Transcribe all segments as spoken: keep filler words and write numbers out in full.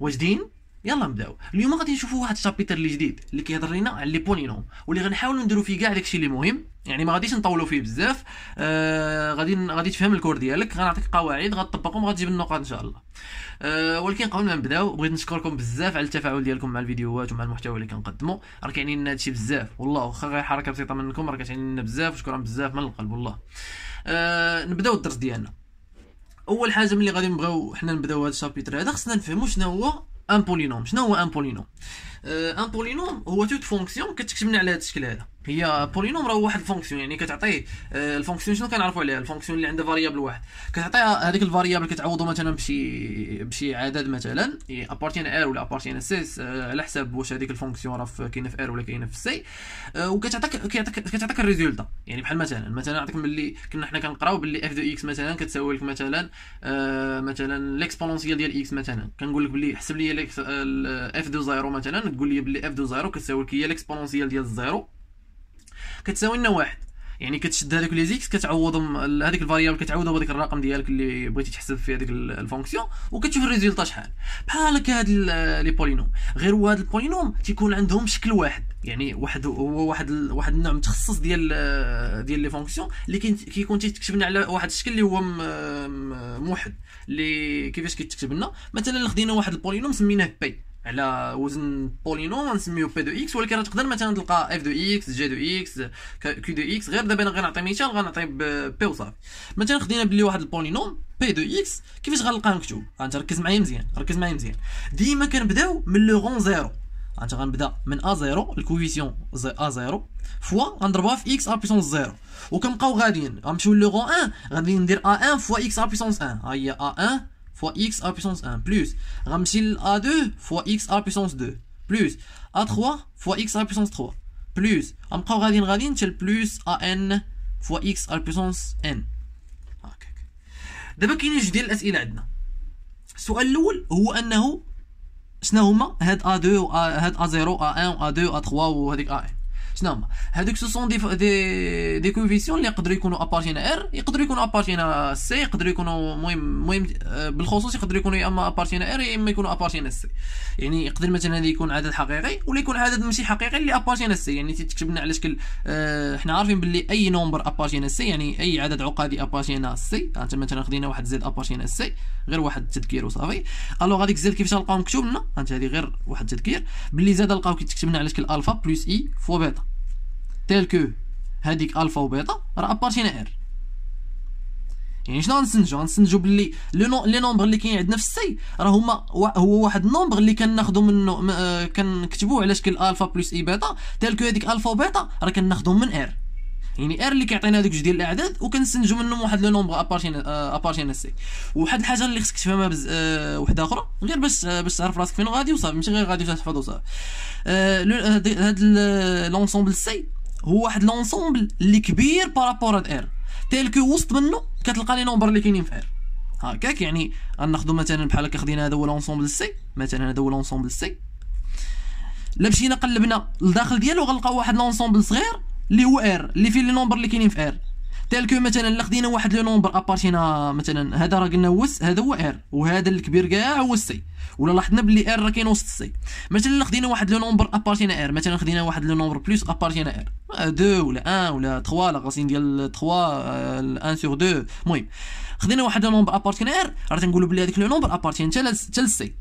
واش دين؟ يلا نبداو. اليوم غادي نشوفوا واحد الشابيتر اللي جديد اللي كيهضر لينا على لي بولينوم، واللي غنحاولوا نديروا فيه كاع داكشي اللي مهم، يعني ما غاديش نطولوا فيه بزاف. آه غادي غادي تفهم الكور ديالك، غنعطيك قواعد غتطبقهم غتجيب النقاط ان شاء الله. آه ولكن قبل ما نبداو بغيت نشكركم بزاف على التفاعل ديالكم مع الفيديوهات ومع المحتوى اللي كنقدموا، راه كيعني لنا هادشي بزاف والله، واخا غير حركه بسيطه منكم راه كتعني لنا بزاف، وشكرا بزاف من القلب والله. آه نبداو الدرس ديالنا. اول حاجه ملي غادي نبغيو حنا نبداو هذا الشابيتر هذا خصنا نفهموا شنو هو ان بولينوم. شنو هو ان بولينوم؟ ان بولينوم هو توت فونكسيون كتكتب من على هذا الشكل هذا. هي بولينوم راه واحد الفونكسيون، يعني كتعطيه الفونكسيون. شنو كنعرفوا عليها الفونكسيون؟ اللي عندها فاريابل واحد، كتعطيها هذيك الفاريابل كتعوضو مثلا بشي بشي عدد، مثلا ابارتيان ار ولا ابارتيان اس على حساب واش هذيك الفونكسيون راه كاينه في ار ولا كاينه في سي، وكتعطيك كيعطيك كتعطيك الريزولتا. يعني بحال مثلا مثلا نعطيك ملي كنا حنا كنقراو باللي اف دو اكس مثلا كتساوي لك مثلا مثلا ليكسبونونسيال ديال اكس مثلا، كنقول لك باللي حسب لي اف دو صفر مثلا، تقول لي باللي اف دو صفر كتساوي لك هي ليكسبونونسيال ديال الصفر كتساوي لنا واحد. يعني كتشد هذوك لي زيكس كتعوضهم، هذيك الفاريابل كتعوضها بهذاك الرقم ديالك اللي بغيتي تحسب فيه هذيك الفونكسيون، وكتشوف الريزولتا شحال. بحال هكا هاد لي بولينوم، غير هاد البولينوم تيكون عندهم شكل واحد، يعني واحد هو واحد واحد النوع متخصص ديال ديال لي فونكسيون اللي كيكون تيتكتب لنا على واحد الشكل اللي هو موحد. اللي كيفاش كيتكتب لنا؟ مثلا خدينا واحد البولينوم سميناه بي على وزن بولينوم غنسميو بي دو اكس، ولكن راه تقدر مثلا تلقى اف دو اكس، جي دو اكس، كيو دو اكس. غير دابا انا غنعطي مثال، غنعطي بي وصافي. مثلا خدينا بلي واحد البولينوم بي دو اكس، كيفاش غنلقاه مكتوب؟ انت ركز معايا مزيان، ركز معايا مزيان. ديما كنبداو من لو غون زيرو. انت غنبدا من ا زيرو، الكوفيسيون ا زيرو فوا غنضربها في اكس ا بيسونس زيرو، وكنبقاو غاديين. غنمشيو لو غون واحد، غادي ندير ا واحد فوا اكس ا بيسونس واحد، ها هي ا واحد fois x à puissance un plus غنمشي ل a deux fois x à puissance deux plus a trois fois x à puissance trois plus غنبقاو غاديين غاديين حتى plus an fois x à puissance n. هكاك دابا كاينين جوج ديال الاسئله عندنا. السؤال الاول هو انه شنو هما هاد a deux وهاد a zéro a un a deux a trois وهذيك a un؟ شنو هما هذوك؟ سو سون دي دي دي كوفيسيون اللي يقدروا يكونوا ابارتيان ار، يقدروا يكونوا ابارتيان سي، يقدروا يكونوا المهم المهم بالخصوص يقدروا يكونوا يا اما ابارتيان ار يا اما يكونوا ابارتيان سي. يعني يقدر مثلا هذا يكون عدد حقيقي ولا يكون عدد ماشي حقيقي اللي ابارتيان سي. يعني تتكتب لنا على شكل اه حنا عارفين باللي اي نومبر ابارتيان سي، يعني اي عدد عقدي ابارتيان سي. انت مثلا خدينا واحد زد ابارتيان سي، غير واحد التذكير وصافي. الوغ هذيك زد كيفاش نلقاو مكتوب لنا؟ انت هذه غير واحد التذكير باللي زاد نلقاو كيتكتب لنا على شكل الفا بلس اي فوا بيتا، تيل كو هذيك الفا وبيتا راه ابارتيان ار. يعني شنو غنستنتجو؟ غنستنتجو باللي لو لي نومبر اللي كاين عندنا في السي راه هما هو واحد النومبر اللي كناخذو منه كنكتبوه على شكل الفا بلس اي بيتا، تيل كو هذيك الفا وبيتا راه كناخذهم من ار. يعني ار اللي كيعطينا هذوك جوج ديال الاعداد وكنستنتجو منهم واحد لو نومبر ابارتيان ابارتيان سي. وواحد الحاجه اللي خصك تفهمها وحده اخرى غير باش باش تعرف راسك فين غادي وصافي، ماشي غير غادي تحفظ وصافي. هاد لونسومبل سي هو واحد لونسومبل اللي كبير بارابور هاد ار، تيل كو وسط منه كتلقى لي نومبر اللي كاينين في ار. هكاك يعني غناخذو مثلا بحال هكا، خدينا هذا هو لونسومبل سي مثلا، هذا هو لونسومبل سي. الا مشينا قلبنا لداخل ديالو غنلقاو واحد لونسومبل صغير اللي هو ار اللي فيه لي نومبر اللي كاينين في ار. تال كو مثلا الا خدينا واحد لو نومبر ابارتيان مثلا، هذا راه قلنا هو هذا هو ار، وهذا الكبير كاع هو السي، ولا لاحظنا باللي ار راه كاين وسط السي. مثلا الا خدينا واحد لو نومبر ابارتيان ار، مثلا خدينا واحد لو نومبر بلس ابارتيان ار اثنين ولا واحد ولا ثلاثة، لا غاسين ديال ثلاثة واحد سور اثنين. المهم خدينا واحد لو نومبر ابارتيان ار راه تنقولوا بلي هذاك لو نومبر ابارتيان حتى للسي.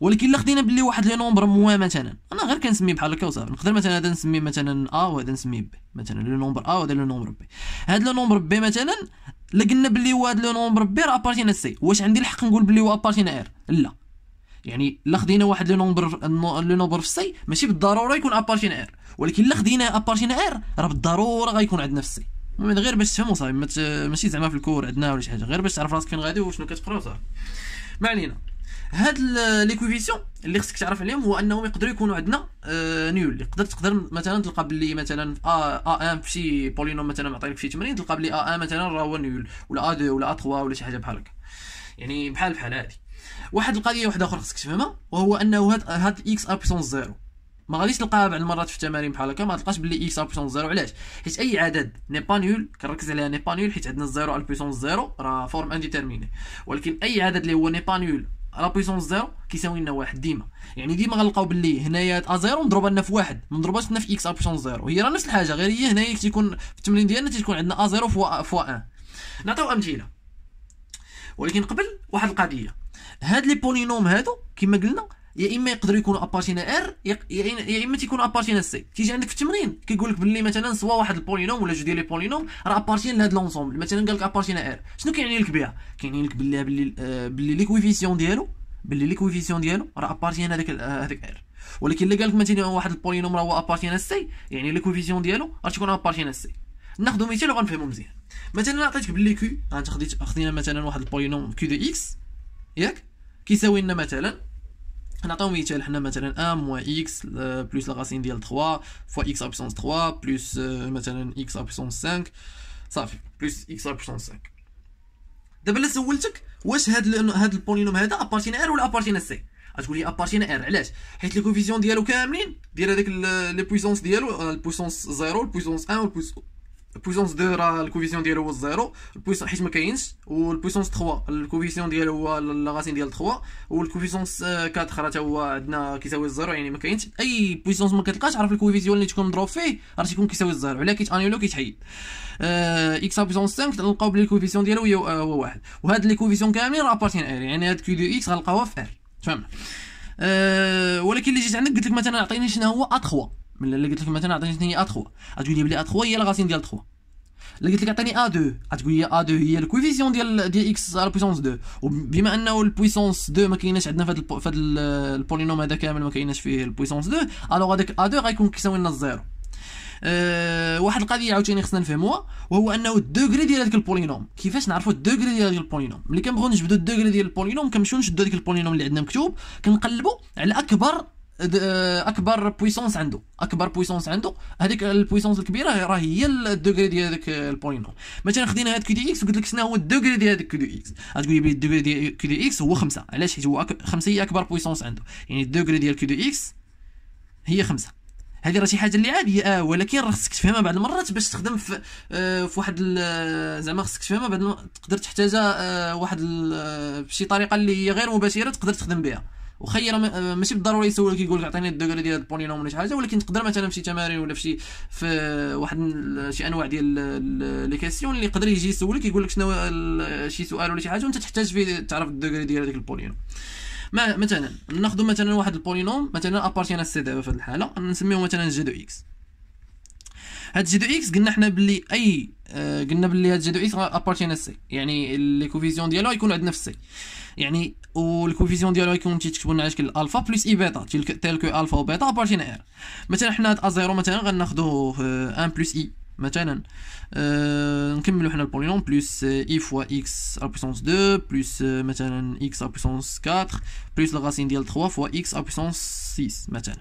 ولكن الا خدينا بلي واحد لو نومبر موا مثلا، انا غير كنسميه بحال هكا وصافي. نقدر مثلا هذا نسميه مثلا ا وهذا نسميه بي، مثلا لو نومبر ا وهذا لو نومبر بي. هذا لو نومبر بي مثلا الا قلنا بلي هو هذا لو نومبر بي راه ابارتيان سي، واش عندي الحق نقول بلي هو ابارتيان ار؟ لا. يعني الا خدينا واحد لو نومبر لو نومبر في سي ماشي بالضروره يكون ابارتيان ار، ولكن الا خدينا ابارتيان ار راه بالضروره غيكون عندنا في سي. المهم غير باش تفهموا صافي، ماشي زعما في الكور عندنا ولا شي حاجه، غير باش تعرف راسك فين غادي وشنو كتقرا صافي. ما علينا. هاد لي كوفيسيون اللي خصك تعرف عليهم هو انهم يقدروا يكونوا عندنا آه نيول. يقدر تقدر مثلا تلقى باللي مثلا ا واحد في شي بولينوم مثلا معطيك في تمرين، تلقى باللي ا واحد مثلا راه هو نيول ولا ا اثنين ولا ا ثلاثة ولا شي حاجه بحال هكا. يعني بحال بحال هادي. واحد القضيه واحده اخرى خصك تفهمها، وهو انه هاد هاد اكس ا بيسونس صفر ما غاديش تلقاها بعض المرات في التمارين بحال هكا ما تلقاش بلي اكس على بوسون زيرو. علاش؟ حيت اي عدد ني با نول كنركز عليها ني با نول، حيت عندنا الزيرو على بوسون زيرو راه فورم انديتيرميني، ولكن اي عدد اللي هو ني با نول على بوسون زيرو كيساوي لنا واحد ديما. يعني ديما غنلقاو بلي هنايا ا زيرو مضروبه لنا في واحد، ما مضروباش لنا في اكس على بوسون زيرو، هي راه نفس الحاجه، غير هي هنايا كتكون في التمرين ديالنا تيكون عندنا ا زيرو فوا فوا واحد. نعطيو امثله، ولكن قبل واحد القضيه، هاد لي بولينوم هادو كما قلنا يا اما يقدروا يكونوا ابارتينا ار يا اما تيكونوا ابارتينا سي. تيجي عندك في التمرين كيقول لك باللي مثلا سوا واحد البولينوم ولا جوج ديال لي بولينوم راه ابارتين لهاد لونسومبل، مثلا قال لك ابارتينا ار، شنو كيعني لك بها؟ كيعني لك باللي باللي باللي لي كويفيسيون ديالو باللي لي كويفيسيون ديالو راه ابارتين هذاك هذاك ار. ولكن الا قال لك مثلا واحد البولينوم راه هو ابارتينا سي، يعني لي كويفيسيون ديالو راه تكون ابارتينا سي. ناخذ مثال وغنفهموا مزيان. مثلا عطيتك باللي كيو غنخديت خدينا مثلا واحد البولينوم كيو دو اكس ياك كيساوي لنا مثلا، نعطيو مثال حنا مثلا ان موان اكس بلس لا راسين ديال ثلاثة فوا اكس على بوسونس ثلاثة بلس مثلا اكس على بوسونس خمسة صافي بلس اكس على بوسونس خمسة. دابا الا سولتك واش هاد هاد البولينوم هذا ابارتين ار ولا ابارتين سي، غتقول لي ابارتين ار. علاش؟ حيت لي كوفيزيون ديالو كاملين ديال هذاك لي بويسونس ديالو البويسونس زيرو البويسونس واحد والبويسونس البويسونس دو راه الكوفيسيون ديالو هو الزيرو البويسونس حيت ما كاينش، والبويسونس ثلاثة الكوفيسيون ديالو هو لا راسين ديال ثلاثة، والكوفيسونس أربعة راه تا هو عندنا كيساوي الزيرو، يعني ما كاينش. اي بويسونس ما كتلقاش عرف الكوفيسيون اللي تكون مضروب فيه راه تيكون كيساوي الزيرو، علاه كيتانيولو كيتحيد. اه اكس على بوسونس خمسة غنلقاو بلي الكوفيسيون ديالو هي هو واحد، وهاد لي كوفيسيون كاملين راه ابارتين ار، يعني هاد كيو دو اكس غنلقاوها في ار. فهمنا؟ اه ولكن اللي جيت عندك قلت لك مثلا عطيني شنو هو ا ثلاثة، ملي اللي قلت لك مثلا عطيني شنو هي ا ثلاثة، غتقول لي بلي ا ثلاثة هي لا راسين ديال ثلاثة. الا قلت لك عطيني ا اثنين غتقول لي ا اثنين هي الكويفيسيون ديال ديال اكس على بويسونس اثنين، وبما انه البويسونس اثنين ما كايناش عندنا في هذا البو... في هذا البولينوم هذا كامل ما كايناش فيه البويسونس اثنين، الوغ هذاك ا اثنين غيكون كيساوي لنا الزيرو. أه... واحد القضيه عاوتاني خصنا نفهموها، وهو انه الدوغري ديال هذاك البولينوم. كيفاش نعرفوا الدوغري ديال هذاك البولينوم؟ ملي كنبغيو نجبدوا الدوغري ديال البولينوم كنمشيو نشدوا هذاك البولينوم اللي عندنا مكتوب، كنقلبوا على اكبر اكبر بويسونس عنده اكبر بويسونس عنده هذيك البويسونس الكبيره راه هي الدوغري ديال هذاك البولينوم. مثلا خدينا هاد كيو دي اكس وقلت لك شنو هو الدوغري ديال هذاك كيو دي اكس، غتقول لي الدوغري ديال كيو دي اكس هو خمسة. علاش؟ حيت هو خمسة هي اكبر بويسونس عنده، يعني الدوغري ديال كيو دي اكس هي خمسة. هذه راه شي حاجه اللي عاديه اه، ولكن راه خصك تفهمها بعض المرات باش تخدم في آه في واحد زعما خصك تفهمها بعد تقدر تحتاجها آه واحد بشي طريقه اللي هي غير مباشره تقدر تخدم بها. وخير ماشي بالضروري يسولك يقول لك عطيني الدوغري ديال البولينوم ولا شي حاجه، ولكن تقدر مثلا في شي تمارين ولا في شي في واحد شي انواع ديال لي كاسيون اللي يقدر يجي يسولك يقول لك شنو شي سؤال ولا شي حاجه وانت تحتاج فيه تعرف الدوغري ديال هذاك البولينوم. ما مثلا ناخذ مثلا واحد البولينوم مثلا ابارتينا سي دابا في هذه الحاله نسميه مثلا جي دو اكس. هاد جي دو اكس قلنا حنا باللي اي قلنا باللي هاد جي دو اكس ابارتينا سي، يعني لي كوفيزيون ديالو يكون عندنا في سي، يعني والكوفيزيون ديالو غيكون تيتكتبوا لنا على شكل الفا بلس اي بيتا تيل كو الفا وبيتا ابارتين ار. مثلا حنا هاد ا زيرو مثلا غناخذوه ان بلس اي مثلا أه نكملوا حنا البولينوم بلس اي فوا اكس على بوسونس اثنين بلس مثلا اكس على بوسونس أربعة بلس الغاسين ديال ثلاثة فوا اكس على بوسونس ستة مثلا.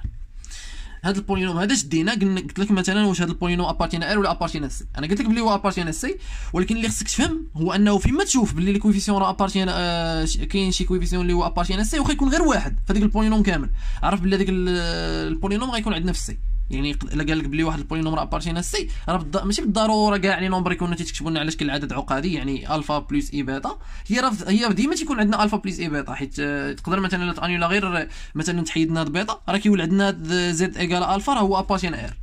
هاد البولينوم هذا شدينا قلت لك مثلا واش هاد البولينوم ابارتين ار ولا ابارتين سي. انا قلت لك بلي هو ابارتين سي، ولكن اللي خصك تفهم هو انه فيما تشوف بلي الكويفيسيون راه ابارتين آه كاين شي كويفيسيون اللي هو ابارتين سي وخا يكون غير واحد فهاديك البولينوم كامل، عرف بلي هذاك البولينوم غيكون عندنا في سي. يعني الا قال لك بلي واحد البولينوم راه ابارتين سي راه بالض... ماشي بالضروره كاع لي نومبر يكونوا تيتكتبوا لنا على شكل عدد عقدي، يعني الفا بلس اي بيتا هي رف... هي ديما تيكون عندنا الفا بلس اي بيتا، حيت تقدر مثلا تانيولا غير مثلا تحيد لنا بيتا راه كيولد عندنا زد ايكال الفا راه هو ابارتين ار.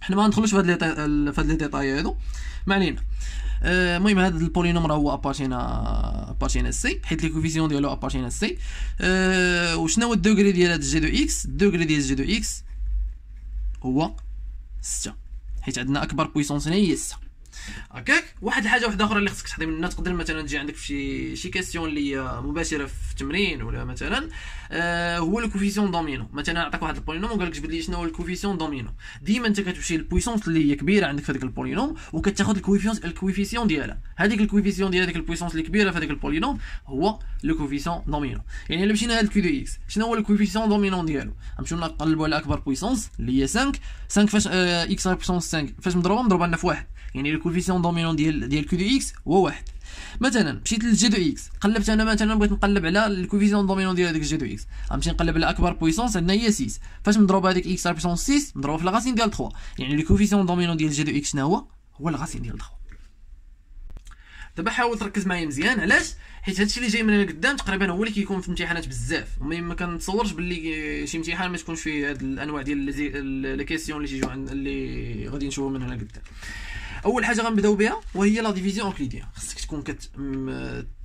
حنا ما ندخلوش في هاد لي في هاد لي ديتاي هادو ما علينا. المهم هذا البولينوم راه هو ابارتين ابارتين سي حيت لي كوفيسيون ديالو ابارتين سي. وشنو هو الدوغري ديال هاد جي دو اكس؟ الدوغري ديال جي دو اكس هو ستة، حيت عندنا اكبر بويسونس هنا هي ستة. هكاك واحد الحاجه واحده اخرى اللي خصك تحضي منها، تقدر مثلا تجي عندك في شي كاستيون اللي هي مباشره في التمرين ولا مثلا آه هو الكوفيسيون دومينو. مثلا عطاك واحد البولينوم وقال لك جبد لي شنو هو الكوفيسيون دومينو، ديما انت كتمشي للبويسونس اللي هي كبيره عندك في هذاك البولينوم وكتاخذ الكوفيسيون الكوفيسيون ديالها، هذيك الكوفيسيون ديال هذيك البويسونس اللي كبيره في هذاك البولينوم هو الكوفيسيون دومينو. يعني الا مشينا لهاد كيو دو اكس شنو هو الكوفيسيون دومينو ديالو؟ غنمشيو نقلبوا على اكبر بويسونس اللي هي خمسة خمسة فاش آه اكس على بويسونس خمسة فاش مضروبه مضروبه لنا في واحد، يعني كوفيسيون دومينون ديال ديال كو دو اكس هو واحد. مثلا مشيت للجي دو اكس، قلبت انا مثلا بغيت نقلب على الكوفيسيون دومينون ديال هذيك الجي دو اكس، غنمشي نقلب على اكبر بويسونس عندنا هي ستة، فاش نضرب هذيك اكس على بويسونس ستة نضربها في لاغاسين ديال ثلاثة، يعني الكوفيسيون دومينون ديال جي دو اكس شنو هو؟ هو لاغاسين ديال ثلاثة. دابا حاول تركز معايا مزيان، علاش؟ حيت هادشي اللي جاي من هنا قدام تقريبا هو اللي كيكون في الامتحانات بزاف، وما كنتصورش باللي شي امتحان ما تكونش فيه هاد الانواع ديال لي كيسيون اللي تيجيو اللي غادي نشوفو من هنا قدام. اول حاجه غنبداو بها وهي لا ديفيزيون اوكليديان، خصك تكون كت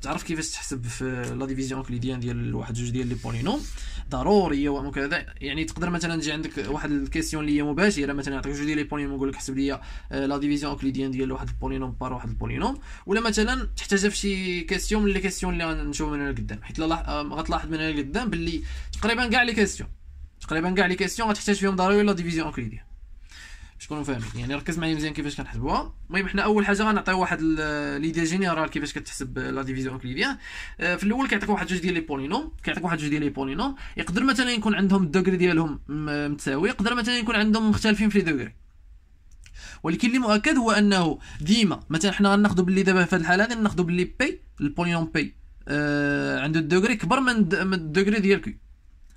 تعرف كيفاش تحسب في لا ديفيزيون اوكليديان ديال واحد جوج ديال لي بولينوم ضروريه وكذا. يعني تقدر مثلا تجي عندك واحد الكيسيون اللي هي مباشره، مثلا نعطيك جوج ديال لي بولينوم نقول لك حسب لي لا ديفيزيون اوكليديان ديال واحد البولينوم بار واحد البولينوم، ولا مثلا تحتاجها في شي كيسيون من لي كيسيون اللي غنشوف من هنا قدام، حيت غتلاحظ من هنا قدام باللي تقريبا كاع لي كيسيون تقريبا كاع لي كيسيون غتحتاج فيهم ضروري لا ديفيزيون اوكليديان. باش تكونوا فاهمين يعني ركز معايا مزيان كيفاش كنحسبوها. المهم حنا اول حاجه غنعطيو واحد ليديا جينيرال كيفاش كتحسب لا ديفيزيون اوكليديان. في الاول كيعطيك واحد جوج ديال لي بولينوم كيعطيك واحد جوج ديال لي بولينوم يقدر مثلا يكون عندهم الدوغري ديالهم متساوي، يقدر مثلا يكون عندهم مختلفين في لي دوغري، ولكن اللي مؤكد هو انه ديما مثلا حنا غناخذوا باللي دابا في هذه الحاله غادي ناخذوا باللي بي البولينوم بي آه عنده الدوغري كبر من الدوغري ديال كي.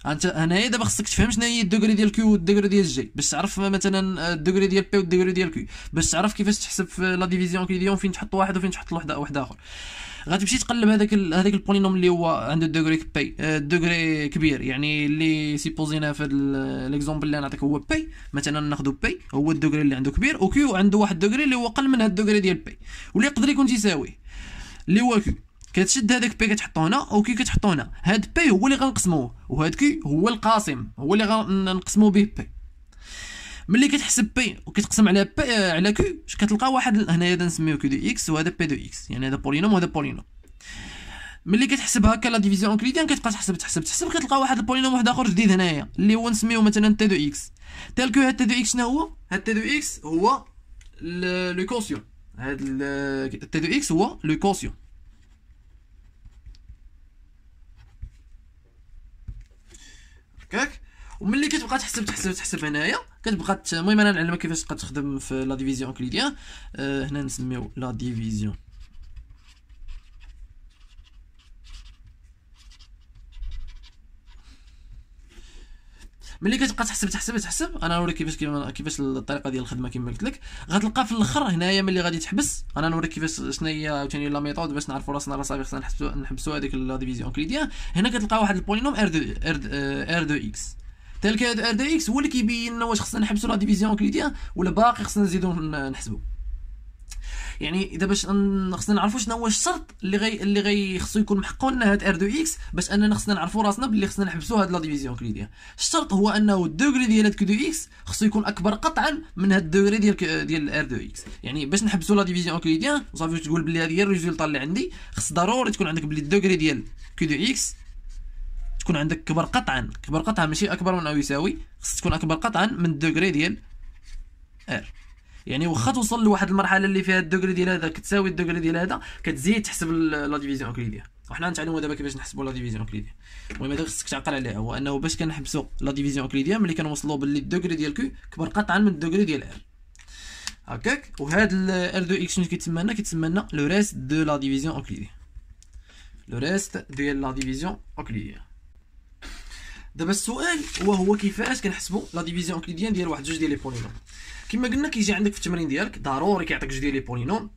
انت هنايا دابا خصك تفهم شنو هي الدوغري ديال كيو والدوغري ديال جي باش تعرف مثلا الدوغري ديال بي والدوغري ديال كيو، باش تعرف كيفاش تحسب في لا ديفيزيون اوكليديان فين تحط واحد وفين تحط واحد واحد اخر. غتمشي تقلب هذاك هذاك البولينوم اللي هو عنده الدوغري بي الدوغري كبير، يعني اللي سيبوزينا في هذا ليكزومبل اللي نعطيك هو بي مثلا، ناخذ بي هو الدوغري اللي عنده كبير وكيو عنده واحد الدوغري اللي هو قل من هذا الدوغري ديال بي، واللي يقدر يكون تيساويه اللي هو كيو. كتشد هذاك بي كتحطو هنا او كي كتحطو هنا، هاد بي هو اللي غنقسموه وهاد كي هو القاسم هو اللي غنقسمو به بي. ملي كتحسب بي وكتقسم على بي على كي كتلقى واحد هنايا نسميوه كي دو اكس وهذا بي دو اكس، يعني هذا بولينوم وهذا بولينوم. ملي كتحسب هكا لا ديفيزيون اوكليديان كتبقى تحسب تحسب تحسب كتلقى واحد البولينوم واحد اخر جديد هنايا اللي هو نسميوه مثلا تي دو اكس. تال كو هاد تي دو اكس شنو هو؟ هاد تي دو اكس هو لو كوسيون، هاد تي دو اكس هو لو كوسيون. ياك وملي كتبقى تحسب تحسب تحسب هنايا كتبقى المهم انا نعلمك كيفاش تبقى تخدم في لا ديفيزيون اوكليديان. أه هنا نسميو لا ديفيزيون ملي كتبقى تحسب تحسب تحسب انا نوريك كيفاش كيفاش الطريقه ديال الخدمه كما قلت لك. غتلقى في الاخر هنايا ملي غادي تحبس انا نوريك كيفاش شنو هي عاوتاني لا ميثود باش نعرفوا راسنا راه صافي خصنا نحبسوا نحبسوا هذيك لا ديفيزيون اوكليديان. هنا كتلقى واحد البولينوم ار دو ار دو اكس، تالك هاد ار دو اكس هو اللي كيبين لنا واش خصنا نحبسوا لا ديفيزيون اوكليديان ولا باقي خصنا نزيدو نحسبوا. يعني اذا باش خصنا نعرفوا شنو هو الشرط اللي غي اللي غي خصو يكون محقق لنا هاد ار دو اكس باش اننا خصنا نعرفوا راسنا باللي خصنا نحبسوا هاد لا ديفيزيون اوكليديان. الشرط هو انه الدوغري ديال هاد كو دو اكس خصو يكون اكبر قطعا من هاد الدوغري ديال ديال ار دو اكس، يعني باش نحبسوا لا ديفيزيون اوكليديان وصافي تقول بلي هذه هي الريزولطه اللي عندي، خص ضروري تكون عندك بلي الدوغري ديال كو دو اكس تكون عندك كبر قطعا كبر قطعا ماشي اكبر من او يساوي، خص تكون اكبر قطعا من الدوغري ديال ار. يعني واخا توصل لواحد المرحله اللي فيها الدوغري ديال هذا كتساوي الدوغري ديال هذا كتزيد تحسب لا ديفيزيون اوكليديان، وحنا غنتعلموا دابا كيفاش نحسبوا لا ديفيزيون اوكليديان. المهم هذا خصك تعقل عليه هو انه باش كنحبسوا لا ديفيزيون اوكليديان ملي كنوصلوا باللي الدوغري ديال كيو كبر قطعا من الدوغري ديال ار هكاك. وهاد ار دو اكس شنو كيتسمى لنا؟ كيتسمى لنا لو ريست دو لا ديفيزيون اوكليديان، لو ريست ديال لا ديفيزيون اوكليديان. دابا السؤال وهو كيفاش كنحسبوا لا ديفيزيون اوكليديان ديال واحد جوج ديال لي بولينوم. كما قلنا كيجي عندك في التمرين ديالك ضروري كيعطيك جوج ديال لي بولينوم،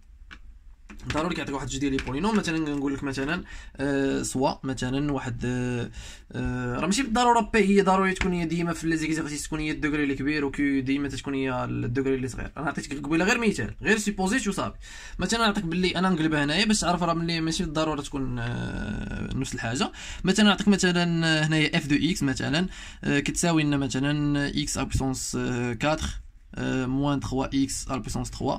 ضروري كيعطيك واحد جوج ديال لي بولينوم. مثلا نقول لك مثلا آه سوا مثلا واحد آه آه راه ماشي بالضروره بي هي ضروري تكون هي ديما في لي زيكزيرسيس تكون هي الدوغري اللي كبير وكيو ديما تكون هي الدوغري اللي صغير. انا عطيتك قبيله غير مثال غير سيبوزيت وصافي. مثلا نعطيك باللي انا نقلبها هنايا باش تعرف راه ملي ماشي بالضروره تكون آه نفس الحاجه. مثلا نعطيك مثلا هنايا اف دو اكس مثلا آه كتساوي لنا مثلا اكس على بويسونس أربعة Euh, moins trois x à la puissance trois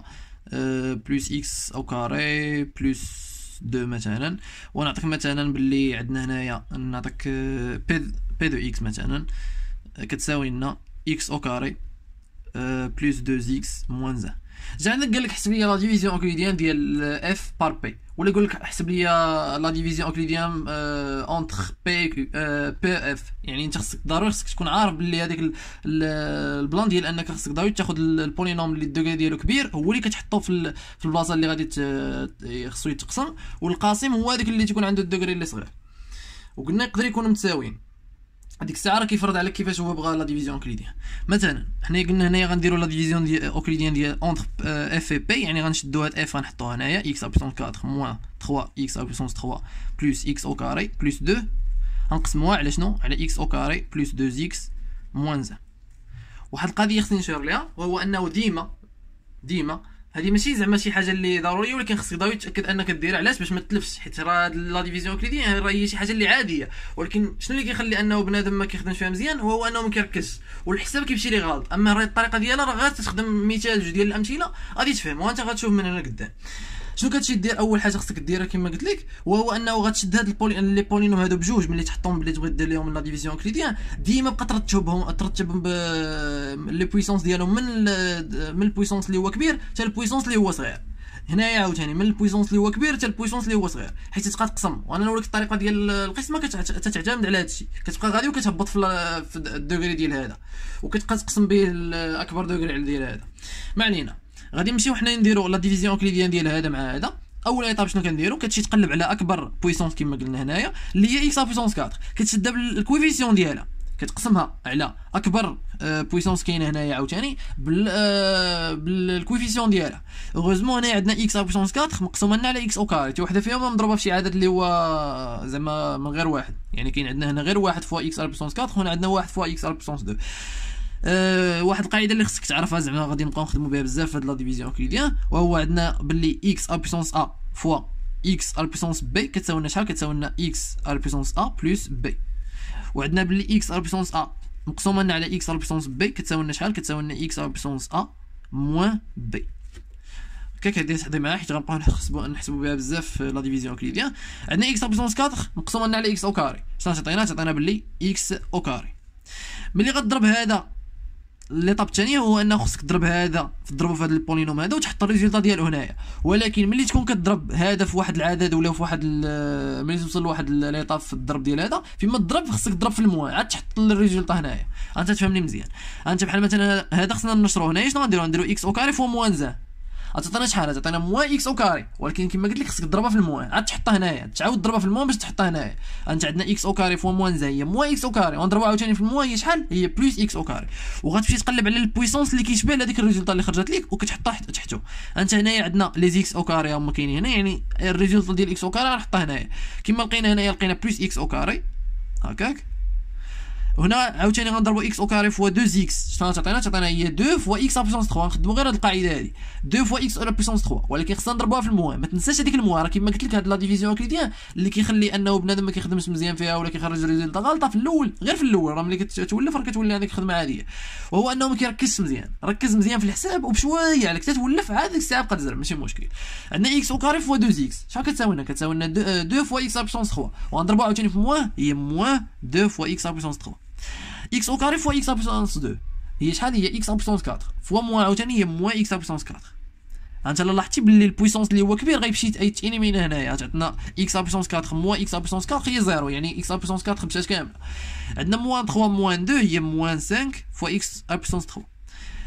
euh, plus x au carré plus deux مثلا. ونعطيك مثلا باللي عندنا هنايا نعطيك بي دو اكس مثلا كتساوي لنا x au carré euh, plus deux x moins un. جا عندك قال لك حسب لي لا ديفيزيون اوكليديان ديال اف بار بي، ولا يقول لك حسب لي لا ديفيزيون اوكليديان اونتخ بي بي اف. يعني انت خصك ضروري خصك تكون عارف بلي هذاك البلان ديال انك خصك ضروري تاخذ البولينوم اللي الدوغري ديالو كبير هو اللي كتحطو في في البلاصه اللي غادي خصو يتقسم، والقاسم هو هذاك اللي تيكون عنده الدوغري اللي صغير. وقلنا يقدر يكونوا متساويين. هذيك الساعه راه كيفرض عليك كيفاش هو بغى لا ديفيزيون اوكليديان. مثلا حنا قلنا هنايا غنديروا لا ديفيزيون ديال اوكليديان ديال اونتر اف اي بي، يعني غنشدوا هاد اف غنحطوها هنايا اكس على بوسونس أربعة موان ثلاثة اكس على بوسونس ثلاثة بلس اكس او كاري بلس اثنين، غنقسموها على شنو؟ على اكس او كاري بلس اثنين اكس موان واحد. واحد القضيه خصني نشير ليها وهو انه ديما ديما هذه ماشي زعما شي حاجه اللي ضروريه، ولكن خصك ضروري تاكد انك دير. علاش؟ باش ما تلفش، حيت راه لا ديفيزيون اوكليديان راه هي شي حاجه اللي عاديه، ولكن شنو اللي كيخلي انه بنادم ما كيخدمش فيها مزيان هو انه ما كيركزش والحساب كيمشي ليه غلط. اما راه الطريقه ديالها راه غير تخدم مثال جوج ديال الامثله غادي تفهم وانت غتشوف من هنا قدام شنو كتشي دير. اول حاجه خصك ديرها كما قلت لك وهو انه غتشد هاد البولي لي بولينوم هادو بجوج ملي تحطهم ملي تبغي دير لهم لا ديفيزيون اوكليديان، ديما بقى ترتبهم ترتبهم ب لي بويسونس ديالهم من من البويسونس اللي هو كبير حتى البويسونس اللي هو صغير. هنايا عاوتاني من البويسونس اللي هو كبير حتى البويسونس اللي هو صغير، حيت تبقى تقسم. وانا نوريك الطريقه ديال القسمه كتعتمد على هذا الشيء، كتبقى غادي وكتهبط في الدوغري ديال هذا وكتبقى تقسم به اكبر دوغري على ديال هذا. ما علينا، غادي نمشيو حنا نديرو لا ديفيزيون اوكليديان ديال هذا مع هذا. اول ايطاب شنو كنديرو؟ كتمشي تقلب على اكبر بويسونس كما قلنا هنايا اللي هي اكس على بويسونس أربعة، كتشدها بالكويفيسيون ديالها كتقسمها على اكبر بويسونس كاينه هنايا عاوتاني بال بالكويفيسيون ديالها. اوغوزمون هنايا عندنا اكس على بويسونس أربعة مقسومه لنا على اكس او كاري، حتى وحده فيهم مضروبه فشي عدد اللي هو زعما من غير واحد، يعني كاين عندنا هنا غير واحد فوا اكس على بويسونس أربعة وهنا عندنا واحد فوا اكس على بويسونس اثنين. أه واحد القاعده اللي خصك تعرفها زعما غادي نبقاو نخدموا بها بزاف في هاد لا ديفيزيون اوكليديان، وهو عندنا باللي اكس على بويسونس ا فوا اكس على بويسونس بي كتساوي لنا شحال؟ كتساوي لنا اكس على بويسونس ا بلس بي. وعندنا باللي اكس على بويسونس ا مقسومه لنا على اكس على بويسونس بي كتساوي لنا شحال؟ كتساوي لنا اكس على بويسونس ا موان بي. هكاك غادي تحضي معايا حيت غنبقاو نحسبوا نحسبوا بها بزاف لا ديفيزيون اوكليديان. عندنا اكس على بويسونس أربعة مقسومه لنا على اكس او كاري، شنو تعطينا؟ تعطينا باللي اكس او كاري. ملي غتضرب هذا الليطاب الثانيه هو انه خصك تضرب هذا تضربو في هذا البولينوم هذا وتحط الريزلت ديالو هنايا، ولكن ملي تكون كتضرب هذا في واحد العدد ولا في واحد ملي توصل لواحد الليطاب في الضرب ديال هذا فيما تضرب خصك تضرب في الموان عاد تحط الريزلت هنايا. انت تفهمني مزيان؟ انت بحال مثلا هذا خصنا نشرو هنايا شنو غنديرو؟ غنديرو اكس او كاري فوا موان زان، عطاتنا شحال؟ عطاتنا موان اكس او كاري، ولكن كما قلت لك خصك تضربها في الموان عاد تحطها هنايا تعاود تضربها في الموان باش تحطها هنايا. انت عندنا اكس او كاري فوا موان زان هي موان اكس او كاري، ونضربها عاوتاني في الموان هي شحال؟ هي بلس اكس او كاري. وغتمشي تقلب على البويسونس اللي كيشبه لهذيك الريزلت اللي خرجت لك وكتحطها تحته. انت هنايا عندنا لي اكس او كاري هما كاينين هنا، يعني الريزلت ديال اكس او كاري غنحطها هنايا كما لقينا هنايا لقينا بلس اكس او كاري هكاك. هنا عاوتاني غنضربوا اكس او كاري فوا اثنين اكس، شنو تعطينا؟ تعطينا هي اثنين فوا اكس على بوسونس ثلاثة. غنخدموا غير هاد القاعده هادي اثنين فوا اكس على بوسونس ثلاثة، ولكن خصنا نضربوها في الموان. ما تنساش هذيك الموان، راه كما قلت لك هاد لا ديفيزيون اوكليديان اللي كيخلي انه بنادم ما كيخدمش مزيان فيها ولا كيخرج ريزلت غلطه في الاول، غير في الاول راه ملي كتولف راه كتولي عندك خدمه عاديه، وهو انه ما كيركزش مزيان. ركز مزيان في الحساب وبشويه عليك تتولف عاد ديك الساعه بقى تزرب ماشي مشكل. عندنا اكس او كاري فوا اثنين اكس، شحال كتساوي لنا؟ كتساوي لنا اثنين فوا اكس على بوسونس ثلاثة، وغنضربوها عاوتاني في الموان هي موان اثنين فوا اكس على بوسونس ثلاثة. اكس او كاري فوا اكس على بوسونس اثنين هي شحال؟ هي اكس على بوسونس أربعة فوا موان عاوتاني هي موان اكس على بوسونس أربعة. انت لاحظتي باللي البويسونس اللي هو كبير غيمشي تايتينيمين هنايا، عندنا اكس على بوسونس أربعة موان اكس على بوسونس أربعة هي صفر، يعني اكس على بوسونس أربعة مشات كامله. عندنا موان ثلاثة موان اثنين هي موان خمسة فوا اكس على بوسونس ثلاثة.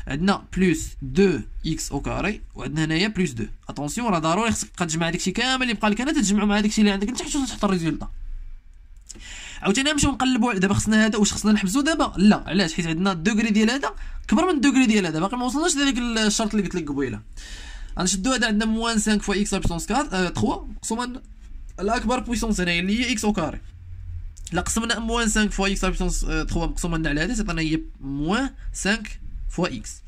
عندنا بلس اثنين اكس او كاري وعندنا هنايا بلس اثنين. اتونسيون راه ضروري خصك تبقى تجمع داكشي كامل اللي بقى لك هنا تجمعو مع داكشي اللي عندك انت حتى تحط الريزلت. عاوتاني نمشيو نقلبوا دابا خصنا هذا واش خصنا نحبسو دابا؟ لا، علاش؟ حيت عندنا الدوغري ديال هذا كبر من الدوغري ديال هذا، باقي ما وصلناش لذاك الشرط اللي قلت لك قبيله. غنشدو هذا عندنا موان خمسة فوا اكس على بويسونس أربعة ثلاثة مقسومه على اكبر بويسونس هنايا اللي هي اكس او كاري. لا قسمنا موان خمسة فوا اكس على بويسونس ثلاثة مقسومه على هذا تعطينا هي موان خمسة فوا اكس.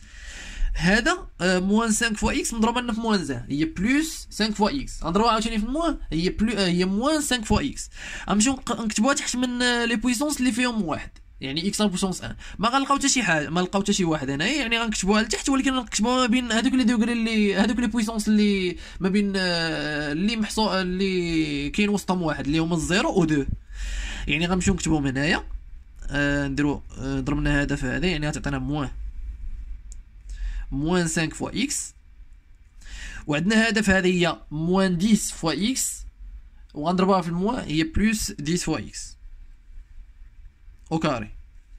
هذا موان خمسة فوا اكس مضروبه لنا في موان زان هي بلس خمسة فوا اكس، غنضربوها عاوتاني في موان هي بلو هي موان خمسة فوا اكس. غنمشيو نكتبوها تحت من لي بويسونس اللي فيهم واحد، يعني اكس على بويسونس واحد. ما غنلقاو حتى شي حاجه، ما لقاو حتى شي واحد هنايا، يعني غنكتبوها لتحت ولكن غنكتبوها ما بين هذوك لي دوغري اللي هذوك لي بويسونس اللي ما بين اللي محصو اللي كاين وسطهم واحد اللي هما صفر و اثنين، يعني غنمشيو نكتبوهم هنايا. آه نديرو آه ضربنا هذا في هذا يعني غتعطينا موان موان خمسة فوا اكس وعندنا هذا فهذه هي موان عشرة فوا اكس وغنضربها في الموان هي بلوس عشرة فوا اكس او كاري.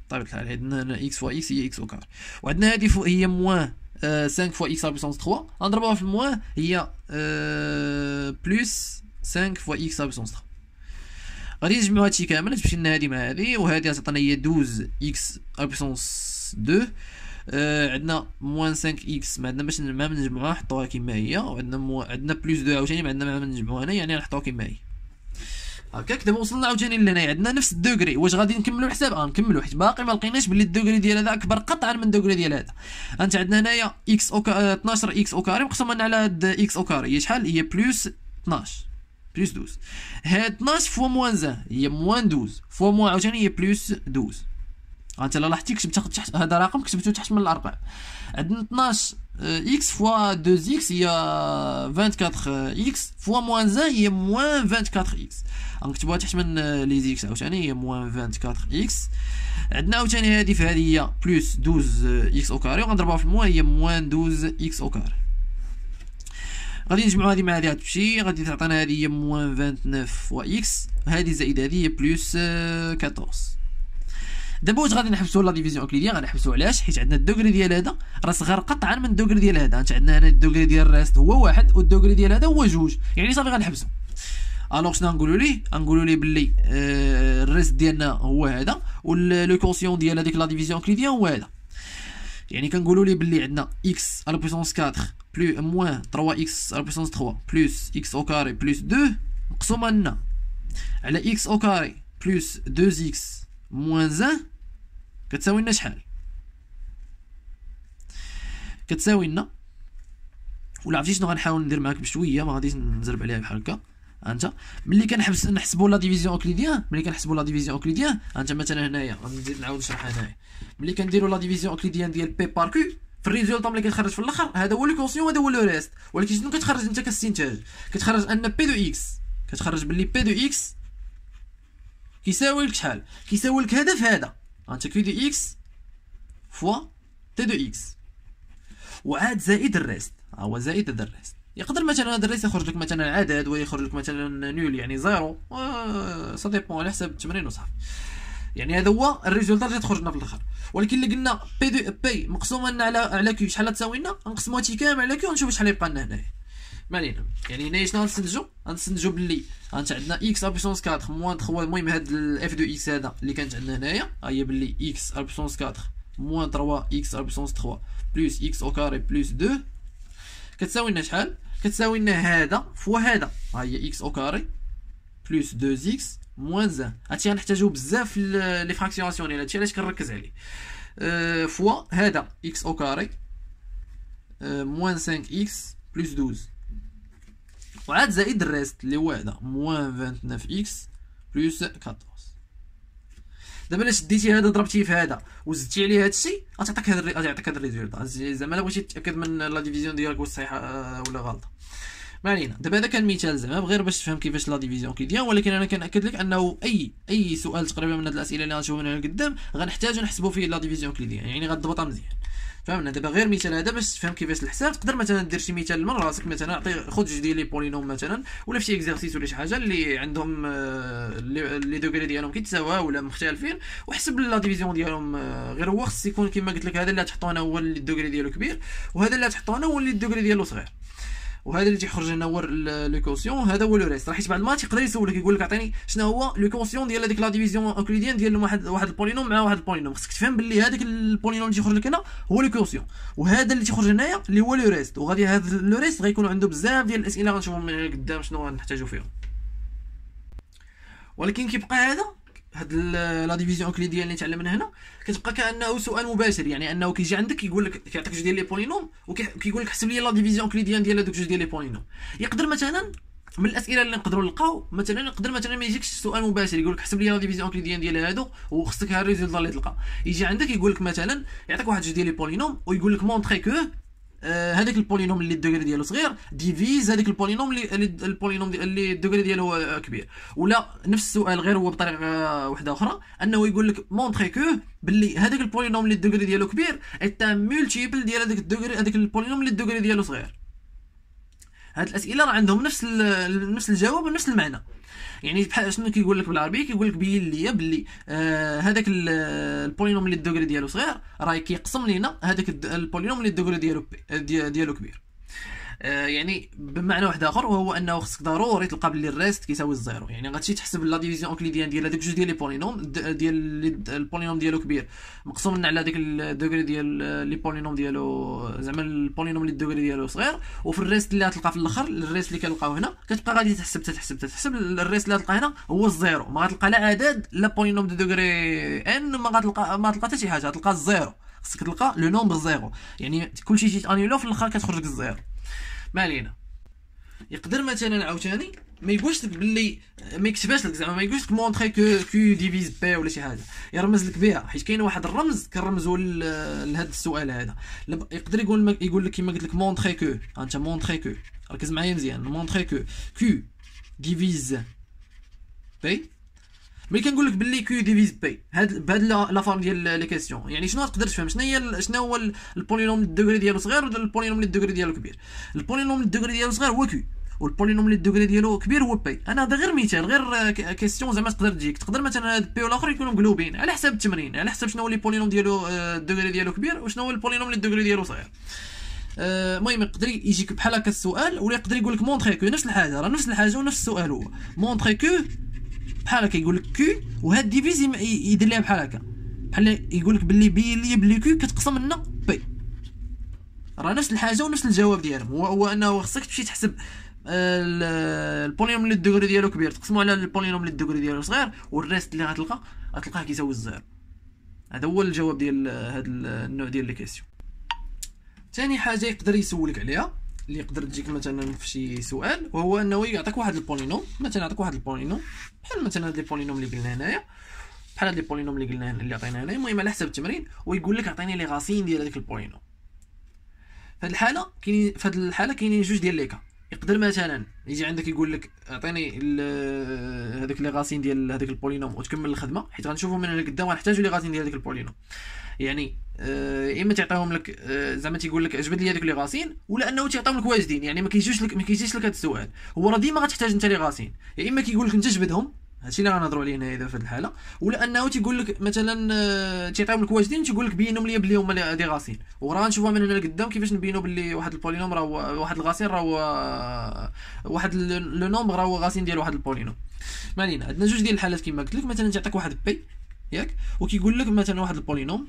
بطبيعة الحال عندنا هنا اكس فوا اكس هي اكس او كاري، وعندنا هذه هي موان خمسة فوا اكس على بيسونس ثلاثة غنضربها في الموان هي بلوس خمسة فوا اكس على بيسونس ثلاثة. غادي نجمعو هادشي كامل تمشي لنا هادي مع هادي وهادي غتعطينا هي اثنا عشر اكس على بيسونس اثنين. أه عندنا موان خمسة اكس ما عندنا باش ما نجمعوها نحطوها كيما هي، وعندنا مو... عندنا بلوس اثنين عاوتاني ما عندنا ما نجمعوها هنا يعني نحطوها كيما هي هكاك. دابا وصلنا عاوتاني لهنايا عندنا نفس الدوغري، واش غادي نكملو الحساب؟ غنكملو حيت باقي ما لقيناش بلي الدوغري ديال هذا اكبر قطعا من الدوغري ديال هذا. انت عندنا هنايا اكس او كا... اثنا عشر اكس او كاري مقسوما على هاد اكس او كاري هي شحال؟ هي بلوس اثنا عشر بلوس اثنا عشر. هاد اثنا عشر فوا موان واحد هي موان اثنا عشر فوا موان عاوتاني هي بلوس اثنا عشر. انت الا لاحظتي كتبت تحت هذا رقم كتبته تحت من الارقام. عندنا اثنا عشر اكس فوا اثنين اكس هي أربعة وعشرين اكس فوا موان واحد هي موان أربعة وعشرين اكس غنكتبوها تحت من لي زيكس عاوتاني هي موان أربعة وعشرين اكس. عندنا عاوتاني هذه فهذه هي بلوس اثنا عشر اكس او كاري وغنضربها في الموان هي موان اثنا عشر اكس او كاري. غادي نجمعو هذه مع هذه غتمشي غادي تعطينا هذه هي موان تسعة وعشرين فوا اكس هذه زائد هذه هي بلوس أربعطاش. دابا واش غادي نحبسوا لا ديفيزيون اوكليديان؟ غنحبسوا علاش؟ حيت عندنا الدوغري ديال هذا راه صغر قطعا من الدوغري ديال هذا. انت عندنا هنا الدوغري ديال الراست هو واحد والدوغري ديال هذا هو جوج يعني صافي غنحبسوا. الوغ شنو غنقولوا ليه؟ غنقولوا ليه باللي آه الراست ديالنا هو هذا ولو كونسيون ديال هذيك لا ديفيزيون اوكليديان هو هذا. يعني كنقولوا ليه باللي عندنا اكس على بويسونس أربعة بلو موان ثلاثة اكس على بويسونس ثلاثة بلس اكس او كاري بلس اثنين مقسومه لنا على اكس او كاري بلس اثنين اكس موان واحد كتساوي لنا شحال؟ كتساوي لنا ولا عرفتي شنو غنحاول ندير معاك بشويه ما غاديش نزرب عليها بحال هكا. انت ملي كنحبس نحسبوا لا ديفيزيون اوكليديان ملي كنحسبوا لا ديفيزيون اوكليديان انت مثلا هنايا غنزيد نعاود نشرحها هنايا ملي كنديروا لا ديفيزيون اوكليديان ديال بي بار كيو في الريزولطا ملي كتخرج في الاخر هذا هو لو كونسيون وهذا هو لو ريست. ولكن شنو كتخرج انت كاستنتاج؟ كتخرج ان بي دو اكس كتخرج باللي بي دو اكس كيساوي لك شحال؟ كيساوي لك هدف هذا انت كيو دو اكس فوا تي دو اكس وعاد زائد الريست ها هو زائد هذا الريست. يقدر مثلا هذا الريست يخرج لك مثلا عدد ويخرج لك مثلا نول يعني زيرو سا ديبون على حسب التمرين وصافي. يعني هذا هو الريزولطا اللي تخرج لنا في الاخر. ولكن اللي قلنا بي دو بي مقسومه لنا على على كيو شحال تساوي لنا غنقسموها تي كامل على كيو ونشوف شحال يبقى لنا هنايا. ما علينا يعني هنايا شنو غنستنتجو؟ غنستنتجو باللي انت عندنا اكس على بيسونس أربعة موان ثلاثة المهم هاد الاف دو اكس هذا اللي كانت عندنا هنايا ها هي باللي اكس على بيسونس أربعة موان ثلاثة اكس على بيسونس ثلاثة بلس اكس او كاري بلس اثنين كتساوي لنا شحال؟ كتساوي لنا هذا فوا هذا ها هي اكس او كاري بلس اثنين اكس موان واحد. هادشي غنحتاجو بزاف في لي فراكسيوناسيونيل هادشي علاش كنركز عليه. أه فوا هذا اكس او كاري أه موان خمسة اكس بلس اثنا عشر وعاد زائد الريست اللي هو هذا موان تسعة وعشرين اكس بلس أربعطاش. دابا الا شديتي هذا ضربتيه في هذا وزدتي عليه هادشي غتعطيك هذا غيعطيك هذا الريزولتا زعما الا بغيتي تاكد من لا ديفيزيون ديالك واش صحيحه ولا غلطه. ما علينا دابا هذا كان مثال زعما غير باش تفهم كيفاش لا ديفيزيون اوكليديان. ولكن انا كنأكد لك انه اي اي سؤال تقريبا من هاد الاسئله اللي غنشوفو من هنا لقدام غنحتاجو نحسبو فيه لا ديفيزيون اوكليديان يعني غضبطها مزيان. فهمنا دابا غير مثال هذا باش تفهم كيفاش الحساب. تقدر مثلا دير شي مثال من راسك مثلا اعطي خذ جوج ديال لي بولينوم مثلا ولا فشي اكزيرسيس ولا شي حاجه اللي عندهم لي دوغري ديالهم كيتساوا ولا مختلفين وحسب لا ديفيزيون ديالهم. غير هو خص يكون كما قلت لك هذا اللي تحطو هنا هو اللي الدوغري ديالو كبير وهذا اللي تحطو هنا هو اللي الدوغري ديالو صغير وهذا اللي تيخرج لنا هو لو كونسيون هذا هو لو ريست. راه حيت بعد ما تيقدر يسولك يقول لك اعطيني شنو هو لو كونسيون ديال هذيك لا ديفيزيون اوكليديان ديال واحد واحد البولينوم مع واحد البولينوم. خصك تفهم باللي هذاك البولينوم اللي تيخرج لك هنا هو لو كونسيون وهذا اللي تيخرج هنايا اللي هو لو ريست. وغادي هذا لو ريست غيكونوا عنده بزاف ديال الاسئله غنشوفهم من قدام شنو غنحتاجو فيهم. ولكن كيبقى هذا هاد لا ديفيزيون اوكليديان اللي تعلمنا هنا كتبقى كانه سؤال مباشر يعني انه كيجي عندك يقول لك كيعطيك جوج ديال لي بولينوم وكيقول لك حسب لي لا ديفيزيون اوكليديان ديال هذوك جوج ديال لي بولينوم. يقدر مثلا من الاسئله اللي نقدروا نلقاو مثلا يقدر مثلا ما يجيكش سؤال مباشر يقول لك حسب لي لا ديفيزيون اوكليديان ديال هادو وخصك ها الريزولتا اللي تلقى. يجي عندك يقول لك مثلا يعطيك واحد جوج ديال لي بولينوم ويقول لك مونطري كو هذاك البولينوم اللي الدوغري ديالو صغير ديفيز هذاك البولينوم اللي البولينوم اللي الدوغري ديالو كبير. ولا نفس السؤال غير هو بطريقه واحده اخرى انه يقول لك مونطري كو باللي هذاك البولينوم اللي الدوغري ديالو كبير ايتا مولتيبل ديال هذاك الدوغري هذاك البولينوم اللي الدوغري ديالو صغير. هاد الاسئله راه عندهم نفس نفس الجواب ونفس المعنى. يعني بحال شنو كيقول لك بالعربيه، كيقول لك بين ليا بلي آه هذاك البولينوم اللي الدوغري ديالو صغير راه كيقسم لينا هذاك البولينوم اللي الدوغري ديالو ديالو كبير. آه يعني بمعنى واحد اخر، وهو انه خصك ضروري تلقى بلي الريست كيساوي الزيرو. يعني غتمشي تحسب لا ديفيزيون اوكليديان ديال هذوك جوج ديال لي بولينوم ديال البولينوم ديالو كبير مقسوم لنا على داك الدوغري ديال لي بولينوم ديالو، زعما البولينوم اللي الدوغري ديالو صغير، وفي الريست اللي غتلقى في الاخر، الريست اللي كنلقاو هنا كتبقى غادي تحسب تحسب تحسب الريست اللي غتلقى هنا هو الزيرو. ما غتلقى لا عدد لا بولينوم دو دوغري ان، ما غتلقى ما غتلقى حتى شي حاجه، غتلقى الزيرو. خصك تلقى لو نومبر زيرو، يعني كلشي تجي تانيلو في الاخر كتخرج لك الزيرو. ما علينا. يقدر مثلا عاوتاني ما يقولش لك بلي ما يكتبهاش لك، زعما ما يقولش لك مونطري كو كو ديفيز بي ولا شي حاجه، يرمز لك بها، حيت كاين واحد الرمز كنرمزو لهذا السؤال هذا. يقدر يقول يقول لك كما قلت لك مونطري كو، انت مونطري كو، ركز معايا مزيان، مونطري كو كو ديفيز بي. ملي كنقول لك بلي كيو ديفيز بي هاد بهاد لا فورم ديال لي كيسيون، يعني شنو تقدر تفهم شنو هي شنو هو البولينوم الدوغري ديالو صغير ولا البولينوم اللي الدوغري ديالو كبير. البولينوم الدوغري ديالو صغير هو كيو، والبولينوم اللي الدوغري ديالو كبير هو بي. انا هذا غير مثال، غير كيسيون زعما تقدر تجيك، تقدر مثلا هاد بي والاخر يكونوا مقلوبين على حساب التمرين، على حساب شنو هو لي بولينوم ديالو الدوغري ديالو كبير وشنو هو البولينوم اللي الدوغري ديالو صغير. المهم يقدر يجيك بحال هكا السؤال، ولا يقدر يقول لك مونطري كو، نفس الحاجه راه نفس الحاجه ونفس السؤال هو مونطري كو، بحال هكا يقول لك كيو وهاد ديفيز يدير ليها بحال هكا، بحال يقول لك باللي بين لي بلي كيو كتقسم لنا بي. راه نفس الحاجه ونفس الجواب ديالهم، هو هو انه خصك تمشي تحسب البولينوم اللي الدوغري ديالو كبير تقسمو على البولينوم اللي الدوغري ديالو صغير، والريست اللي غتلقى غتلقاه كيساوي الزيرو. هذا هو الجواب ديال هاد النوع ديال لي كيسيون. ثاني حاجه يقدر يسولك عليها اللي يقدر تجيك مثلا في شي سؤال، وهو انه يعطيك واحد البولينوم، مثلا يعطيك واحد البولينوم بحال مثلا هاد لي بولينوم اللي قلنا هنايا، بحال هاد لي بولينوم اللي قلنا اللي عطينا هنايا. المهم على حسب التمرين، ويقول لك عطيني لي غاسين ديال هذاك البولينوم. فهاد الحاله كاينين فهاد الحاله كاينين جوج ديال ليكا. يقدر مثلا يجي عندك يقول لك اعطيني هذاك لي غاسين ديال هذاك البولينوم وتكمل الخدمه، حيت غنشوفوا من هنا قدام غنحتاجوا لي غاسين ديال هذاك البولينوم. يعني يا اما تعطيهم لك زعما تيقول لك عجبت لي هذوك لي غاسين، ولا انه تيعطيهم لك واجدين. يعني ما كيجيوش لك ما كيجيش لك هذا السؤال، هو راه ديما غتحتاج انت لي غاسين، يا اما كيقول لك انت جبدهم، هادشي اللي غنهضروا عليه هنايا دابا في هذه الحاله، ولا انه تيقول لك مثلا تيعطيهم لك واجدين تيقول لك بينهم لي بلي هما دي غاسين. وراه غنشوفوها من هنا لقدام كيفاش نبينوا بلي واحد البولينوم راه واحد الغاسين راه واحد لو نومبر راه غاسين ديال واحد البولينوم. ما علينا، عندنا جوج ديال الحالات كما قلت لك. مثلا تيعطيك واحد بي ياك، وكيقول لك مثلا واحد البولينوم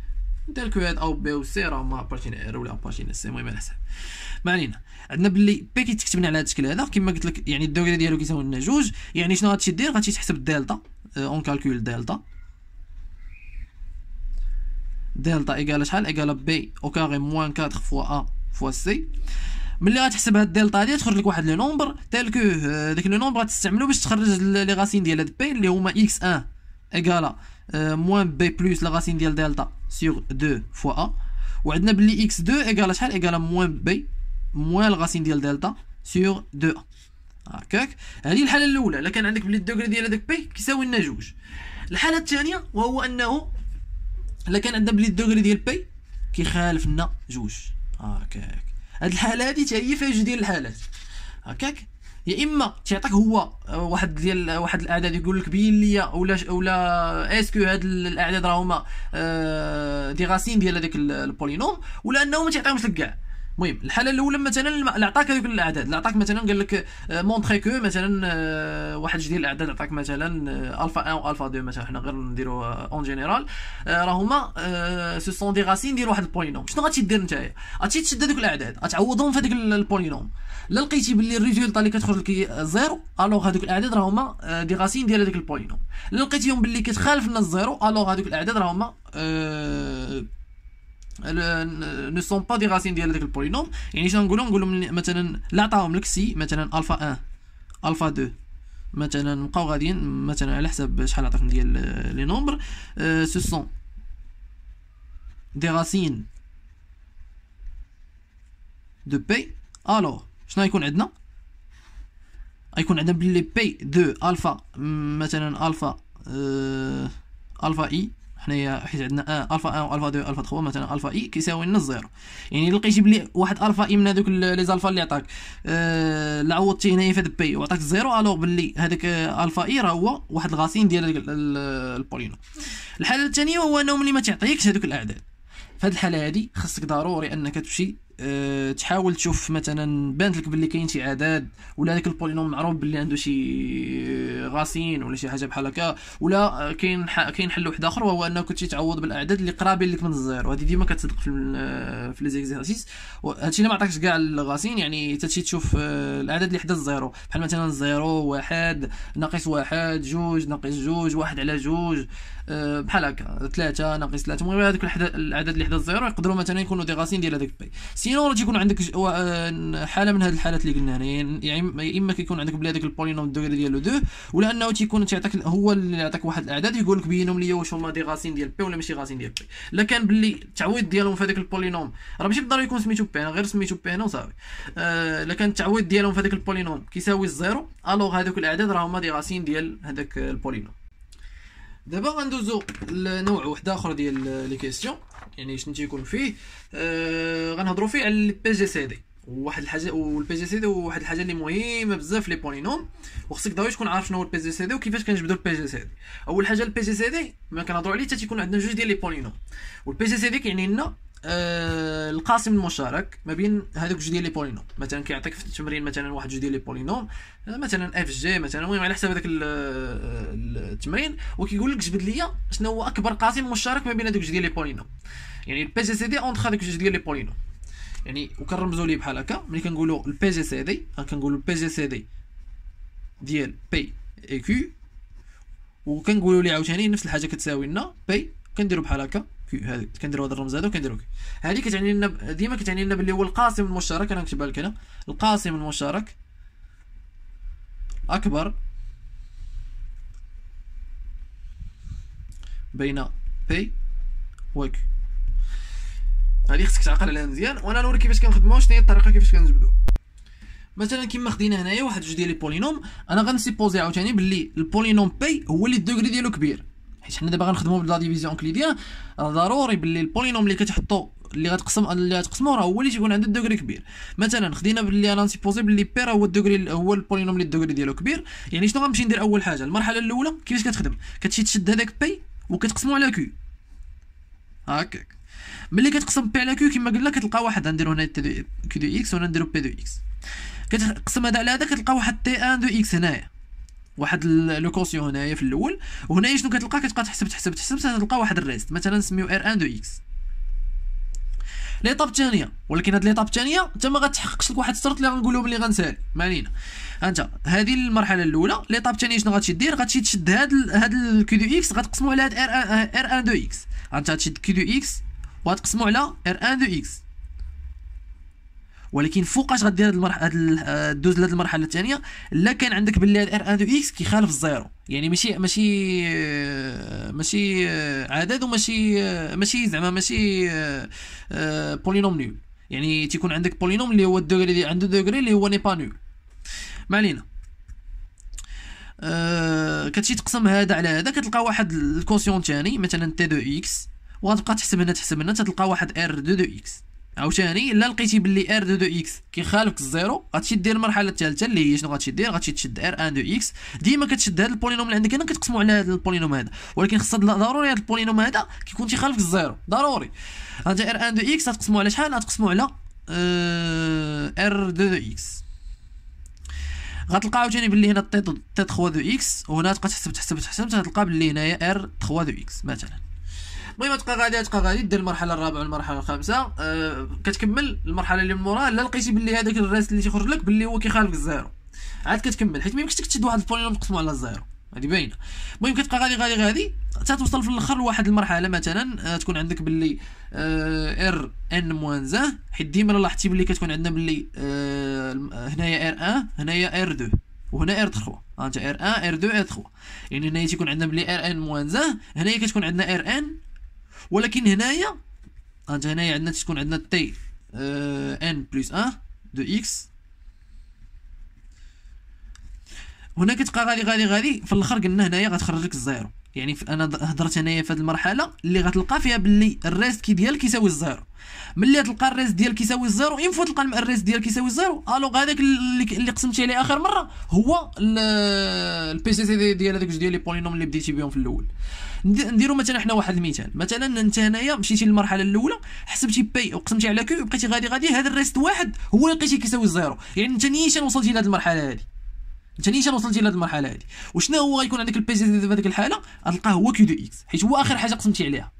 دالك هاد او بي او سي راه ما بارتين ار ولا بارتين سي، المهم على حساب. ما علينا، عندنا بلي بي كيتكتبنا على هاد الشكل هذا كما قلت لك، يعني الدوغري ديالو كيساوي لنا جوج. يعني شنو غاتمشي دير؟ غاتمشي تحسب الدلتا. اون كالكول دلتا، دلتا ايكال شحال؟ ايكال بي او كاري موان أربعة فوا ا فوا سي. ملي غتحسب هاد الدلتا هادي تخرج لك واحد لو نومبر، تالك داك لو نومبر غتستعملو باش تخرج لي غاسين ديال هاد بي اللي هما اكس واحد ايكال موان بي بلس لا غاسين ديال دلتا سيغ اثنين فوا ا. وعندنا بلي اكس اثنين ايكال شحال؟ ايكال موان بي موان الغاسين ديال دلتا سيغ اثنين ا. هكاك هذه الحاله الاولى، الا كان عندك بلي الدوغري ديال هذاك بي كيساوي لنا جوج. الحاله الثانيه وهو انه الا كان عندنا بلي الدوغري ديال بي كيخالف لنا جوج. هكاك هذه الحاله هذه حتى هي فيها جوج ديال الحالات. هكاك يا اما تيعطيك هو واحد ديال واحد الاعداد يقول لك بين ليا ولا ولا اسكو هاد الاعداد راهما دي غاسين ديال هذاك البولينوم، ولا انه ما تيعطيهمش لك كاع. المهم الحاله الاولى مثلا اللي عطاك هذوك الاعداد، اللي عطاك مثلا قال لك مونطري كو مثلا واحد جوج ديال الاعداد عطاك مثلا الفا واحد والفا اثنين مثلا، حنا غير نديرو اون جينيرال راهما سو سون دي غاسين ديال واحد البولينوم. شنو غادي دير نتايا؟ غادي تشد هذوك الاعداد غتعوضهم في هذاك البولينوم. لا لقيتي باللي الريزولتا اللي كتخرج لك زيرو، الوغ هذوك الاعداد راهما دي غاسين ديال هذاك البولينوم. لا لقيتيهم باللي كتخالف لنا الزيرو، الوغ هذوك الاعداد راهما ne sont pas des racines ديال هذاك البولينوم. يعني شنو نقولوا؟ نقولوا مثلا لا عطاهم لك سي مثلا الفا واحد الفا اثنين مثلا نبقاو غاديين مثلا على حسب شحال عطاكم ديال لي نومبر. سو سون دي راسين دو بي. الو شنو يكون عندنا؟ غيكون عندنا بلي بي دو الفا مثلا الفا الفا اي حنايا حيت عندنا الفا واحد والفا اثنين والفا ثلاثة مثلا الفا اي كيساوي لنا الزيرو. يعني لقيتي بلي واحد الفا اي من هذوك لي زالفا اللي عطاك أه لا عوضتي هنايا في بي وعطاك الزيرو الوغ بلي هذاك الفا اي راه هو واحد الغاسين ديال البولينوم. الحاله الثانيه هو انه ملي ما تعطيكش هذوك الاعداد، فهاد الحاله هادي خاصك ضروري انك تمشي أه تحاول تشوف مثلا بانت لك بلي كاين شي عدد ولا هذاك البولينوم معروف بلي عنده شي غاسين ولا شي حاجه بحال هكا، ولا كاين كاين حل واحد اخر وهو انك كنتي تعوض بالاعداد اللي قرابين لك من الزيرو. وهذه ديما كتصدق في في لي زيكزيرسيس. هادشي اللي ما عطاكش كاع الغاسين يعني تمشي تشوف الاعداد اللي حدا الزيرو بحال مثلا زيرو واحد ناقص واحد جوج ناقص جوج واحد على جوج أه بحال هكا ثلاثة ناقص ثلاثة. المهم هذوك الاعداد اللي حدا الزيرو يقدروا مثلا يكونوا دي غاسين ديال هذاك بي. سينو تيكون عندك حاله من هذه الحالات اللي قلنا هنا، يعني اما كيكون عندك بلي هذاك البولينوم دو ديالو دو ولا انه تيكون تيعطيك هو اللي يعطيك واحد الاعداد يقول لك بينهم ليا واش هما دي غاسين ديال بي ولا ماشي غاسين ديال بي. الا كان بلي التعويض ديالهم في هذاك البولينوم راه ماشي بالضروري يكون سميتو بي، انا غير سميتو بي انا وصافي. الا كان التعويض ديالهم في هذاك البولينوم كيساوي الزيرو الوغ هذوك الاعداد راه هما دي غاسين ديال هذاك البولينوم. دابا غندوزو لنوع واحد اخر ديال لي كيسيون، يعني شنو تيكون فيه آه غنهضروا فيه على البي جي سي دي. وواحد الحاجه والبي جي سي دي هو واحد الحاجه اللي مهمه بزاف لي بولينوم، وخصك ضروري تكون عارف شنو هو البي جي سي دي وكيفاش كنجبدوا البي جي سي دي. اول حاجه البي جي سي دي ملي كنهضروا عليه حتى تيكون عندنا جوج ديال لي بولينوم، والبي جي سي دي كيعني لنا آه القاسم المشترك ما بين هذوك جوج ديال لي بولينوم. مثلا كيعطيك في التمرين مثلا واحد جوج ديال لي بولينوم مثلا اف جي مثلا، المهم على حسب هذاك التمرين، وكيقول لك جبد ليا شنو هو اكبر قاسم مشترك ما بين هذوك جوج ديال لي بولينوم. يعني البي جي سي دي اونتخ هذوك جوج ديال لي بولينوم، يعني وكنرمزوا ليه بحال هكا. ملي كنقولوا البي جي سي دي كنقولوا البي جي سي دي ديال بي اي كيو، وكنقولوا ليه عاوتاني نفس الحاجه كتساوي لنا بي كنديروا بحال هكا هذه كنديروا هذا الرمز هذا وكنديروا هذه كتعني لنا ديما كتعني لنا باللي هو القاسم المشترك. انا نكتبها لك هنا، القاسم المشترك اكبر بين بي و كيو. هذه خصك تعقل عليها مزيان وانا نوريك كيفاش كنخدموها وشنو هي الطريقه كيفاش كنجبدوها. مثلا كيما خدينا هنايا واحد جوج ديال لي بولينوم، انا غنسيبوزي عاوتاني باللي البولينوم بي هو اللي الدوغري ديالو كبير، حيت حنا دابا غنخدموا بلا ديفيزيون كليديان. ضروري باللي البولينوم اللي كتحطو اللي غتقسم اللي غتقسمو راه هو اللي تيكون عنده الدوغري كبير. مثلا خدينا باللي انا نسيبوزي باللي بي راه هو الدوغري هو البولينوم اللي الدوغري ديالو كبير. يعني شنو غنمشي ندير؟ اول حاجه المرحله الاولى كيفاش كتخدم، كتمشي تشد هذاك بي وكتقسمو على كيو هكاك. ملي كتقسم بي على كيو كما قلنا كتلقى واحد، غنديرو هنا كيو دو اكس وهنا نديرو بي دو اكس، كتقسم هذا على هذا كتلقى واحد تي ان دو اكس هنايا واحد لو كوسيون هنايا في الاول. وهنايا شنو كتلقى؟ كتبقى تحسب تحسب تحسب حتى تلقى واحد الريست مثلا نسميو ار ان دو اكس. ليطاب الثانيه، ولكن هاد ليطاب الثانيه انت ما غتحققش لك واحد الشرط اللي غنقولو ملي غنسالي ما علينا. انت هذه المرحله الاولى. ليطاب الثانيه شنو غتمشي دير؟ غتمشي تشد هاد هاد الكيو دو اكس غتقسمو على هاد ار ان دو اكس. انت تشد كيو دو اكس وغتقسمو على ار ان دو اكس، ولكن فوقاش غدير هاد المرحله هاد دوز لهاد المرحله الثانيه الا كان عندك باللي هاد ار ان دو اكس كيخالف الزيرو، يعني ماشي ماشي ماشي عدد وماشي ماشي زعما ماشي بولينوم نول، يعني تيكون عندك بولينوم اللي هو الدوغري اللي عنده دوغري اللي هو ني با نول. ما علينا. أه كتجي تقسم هذا على هذا كتلقى واحد الكوسيون ثاني مثلا تي دو اكس، وغتبقى تحسب هنا تحسب هنا تلقى واحد ار دو دو اكس. عاوتاني الا لقيتي بلي ار دو دو اكس كيخالفك الزيرو غتمشي دير المرحله الثالثه اللي هي شنو غتمشي دير؟ غتمشي تشد ار ان دو اكس. ديما كتشد هذا البولينوم اللي عندك هنا كتقسمو على هذا البولينوم هذا، ولكن خص ضروري هذا البولينوم هذا كيكون تيخالفك الزيرو ضروري. انت ار ان دو اكس غتقسمو على شحال؟ غتقسمو على ار دو دو اكس. غتلقى عاوتاني بلي هنا تي ثلاثة دو اكس، وهنا تبقى تحسب تحسب تحسب تلقى بلي هنايا ار ثلاثة دو اكس مثلا. المهم تبقى غادي تبقى غادي دير المرحله الرابعه والمرحله الخامسه أه كتكمل المرحله اللي من موراها الا لقيتي باللي هذاك الريست اللي تيخرج لك باللي هو كيخالف الزيرو عاد كتكمل، حيت مايمكنش تشد واحد البولينوم تقسمو على الزيرو هذه باينه. المهم كتبقى غادي غادي غادي حتى توصل في الاخر لواحد المرحله مثلا أه تكون عندك باللي ار ان موان زان، حيت ديما لاحظتي باللي كتكون عندنا باللي أه هنايا ار واحد هنايا ار اثنين وهنا ار3 هانت ار1 ار2 ار3 يعني هنايا تيكون عندنا بلي ار ان موان زان، هنايا كتكون عندنا ار ان، ولكن هنايا هانت هنايا عندنا تكون عندنا تي ان بلس واحد دو اكس. هنا كتبقى غادي غادي غادي في الاخر قلنا هنايا غتخرج لك الزيرو، يعني انا هضرت هنايا في هذه المرحله اللي غتلقى فيها باللي الريست كي ديال كيساوي الزيرو. ملي تلقى الريست ديال كيساوي الزيرو انفو تلقى الريست ديال كيساوي الزيرو، الوغ هذاك اللي قسمتي عليه اخر مره هو البي سي سي ديال هذاك جوج ديال لي بولينوم اللي بديتي بهم في الاول. نديرو مثلا حنا واحد المثال، مثلا انت هنايا مشيتي للمرحله الاولى حسبتي بي وقسمتي على كيو بقيتي غادي غادي هذا الريست واحد هو اللي لقيتي كيساوي الزيرو، يعني انت نيشان وصلتي لهذ المرحله هذه ثانيا وصلتي لهاد المرحله هادي، وشنو هو غيكون عندك البي سي ديال هذيك الحاله غتلقاه هو كيو دو اكس حيت هو اخر حاجه قسمتي عليها.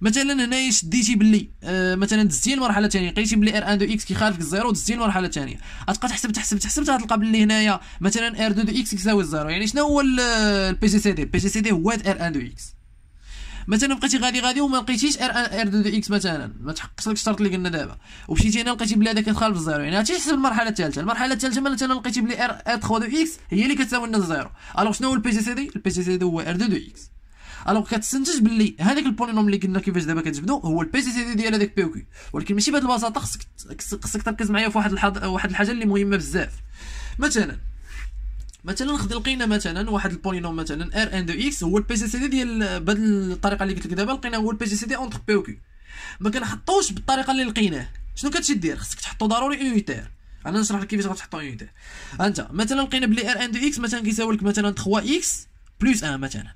مثلا هنايا شديتي باللي آه مثلا دزتي المرحله الثانيه لقيتي باللي ار واحد دو اكس كيخالف الزيرو، دزتي المرحله الثانيه غتبقى تحسب تحسب تحسب غتلقى باللي هنايا مثلا ار2 دو اكس كيساوي الزيرو، يعني شنو هو البي سي سي دي؟ البي سي سي دي هو ار1 دو اكس. مثلا بقيتي غادي غادي وما لقيتيش ار2 دو اكس مثلا، ما تحققش لك الشرط اللي قلنا دابا، ومشيتي هنا لقيتي بلي هذا كتخالف الزيرو، يعني عرفتي حسب المرحله الثالثه. المرحله الثالثه مثلا لقيتي بلي ار3 دو اكس هي اللي كتساوي لنا الزيرو. الوغ شنو هو البي سي سي دي؟ البي سي سي دي هو ار2 دو اكس. الوغ كتستنتج بلي هذاك البولينوم اللي قلنا كيفاش دابا كتبدو هو البي سي سي دي ديال هذاك بي وكي، ولكن ماشي بهذه البساطه. خصك خصك تركز معايا في واحد الحض... واحد الحاجه اللي مهمه بزاف. مثلا مثلا خد لقينا مثلا واحد البولينوم مثلا ار ان دو اكس هو البي سي سي دي ديال بهاد الطريقه اللي قلت لك دابا، لقينا هو البي سي سي دي اونتر بي وكي، ما كنحطوش بالطريقه اللي لقيناه. شنو كتشي دير؟ خصك تحطو ضروري اونيتير، انا نشرح لك كيفاش غتحطو اونيتير. انت مثلا لقينا بلي ار ان دو اكس مثلا كيساوي لك مثلا ثلاثة اكس بلس واحد، مثلا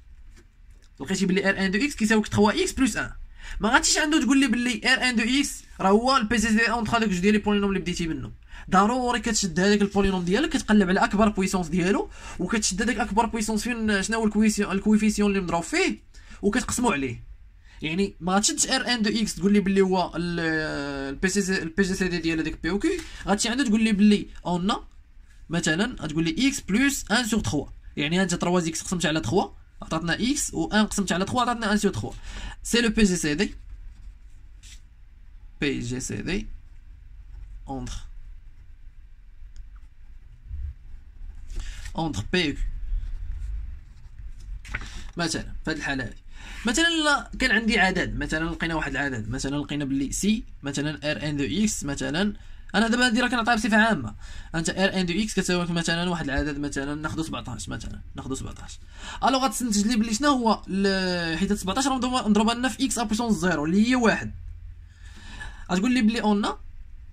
لقيتي بلي ار ان دو اكس كيساوي لك ثلاثة اكس بلس واحد، ما غاتيش عنده تقول لي بلي ار ان دو اكس راه هو البي سي سي دي اونتر هذوك جوج ديال لي بولينوم اللي بديتي منهم. ضروري كتشد هذاك البولينوم ديالك، كتقلب على اكبر بويسونس ديالو، وكتشد هذاك اكبر بويسونس فين شنو هو الكويفيسيون اللي مضروب فيه وكتقسمو عليه. يعني ما غاتشدش ار ان دو اكس تقول لي بلي هو البي سي سي البي سي سي دي ديال هذاك بي او كي، غاتجي عنده تقول لي بلي اون مثلا غتقول لي اكس بلس واحد سور ثلاثة، يعني انت ثلاثة اكس قسمت على ثلاثة عطاتنا اكس و واحد قسمت على ثلاثة عطاتنا واحد سور ثلاثة. سي لو بي جي سي دي بي جي سي دي اونتر اونتر بي و كي. مثلا في هذه الحاله هذه مثلا لا كان عندي عدد، مثلا لقينا واحد العدد، مثلا لقينا باللي سي مثلا ار ان دو اكس، مثلا انا دابا هادي راه كنعطيها بصفه عامه، انت ار ان دو اكس كتساوي مثلا واحد العدد مثلا ناخذ سبعطاش، مثلا ناخذ سبعطاش. الو غتستنتج لي بلي شنو هو، حيت سبعطاش راه مضروبه لنا في اكس ابوسونس زيرو اللي هي واحد، غتقول لي بلي اون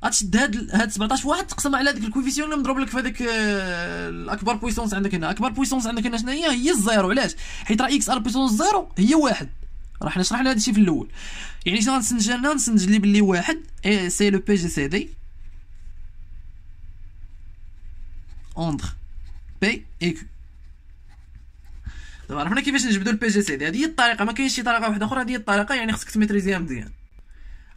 غتشد هاد هاد سبعطاش واحد تقسم على ديك الكويفيسيون اللي مضروب لك في هذاك الاكبر بويسونس عندك هنا. اكبر بويسونس عندك هنا شنو هي؟ هي الزيرو. علاش؟ حيت راه اكس ار بويسونس زيرو هي واحد، راه حنا شرحنا هذا الشيء في الاول. يعني شنو غنستنتج هنا؟ نستنتج لي بلي واحد سي لو بي جي سي دي اونتر بي اي كيو. دابا عرفنا كيفاش نجبدو البي جي سي دي، هذه هي الطريقه، ما كاينش شي طريقه واحده اخرى، هذه هي الطريقه، يعني خصك تميتريزيها مزيان.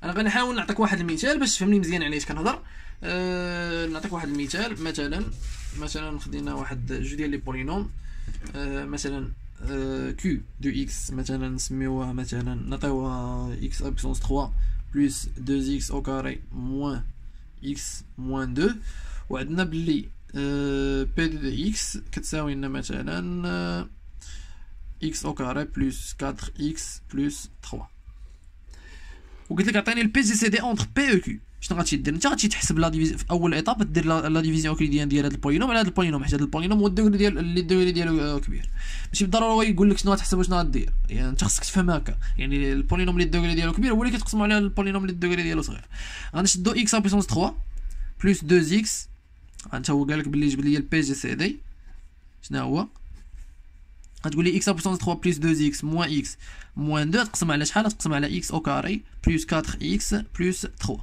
انا غنحاول نعطيك واحد المثال باش تفهمني مزيان علاش كنهضر. أه نعطيك واحد المثال، مثلا مثلا خدينا واحد جوج ديال لي بولينوم، أه مثلا أه كيو دو اكس، مثلا نسميوها مثلا نعطيوها اكس ابسونس ثلاثة بلس اثنين اكس او كاري موان اكس موان اثنين، وعندنا بلي أه بي دو دو اكس كتساوي لنا مثلا أه اكس او كاري بلس أربعة اكس بلس ثلاثة. وقلت لك عطيني البي سي سي دي اونتر بي او كيو. شنو غاتمشي دير انت؟ غاتمشي تحسب لا ديفيزيون في اول ايطاب، دير لا ديفيزيون اوكليديان ديال هذا البولينوم على هذا البولينوم، حيت هذا البولينوم هو الدوغري ديال اللي الدوغري ديالو كبير. ماشي بالضروره يقول لك شنو غتحسب وشنو غدير، يعني انت خصك تفهم هكا. يعني البولينوم اللي الدوغري ديالو كبير هو اللي كتقسموا على البولينوم اللي الدوغري ديالو صغير. غنشدو اكس ابيسونس ثلاثة بلس اثنين اكس، انت هو قال لك باللي جيب لي البي جي سي دي شنو هو، غتقول لي اكس ابوسونس ثلاثة بلس اثنين اكس موان اكس موان اثنين تقسم على شحال؟ تقسم على اكس او كاري بلس أربعة اكس بلس ثلاثة.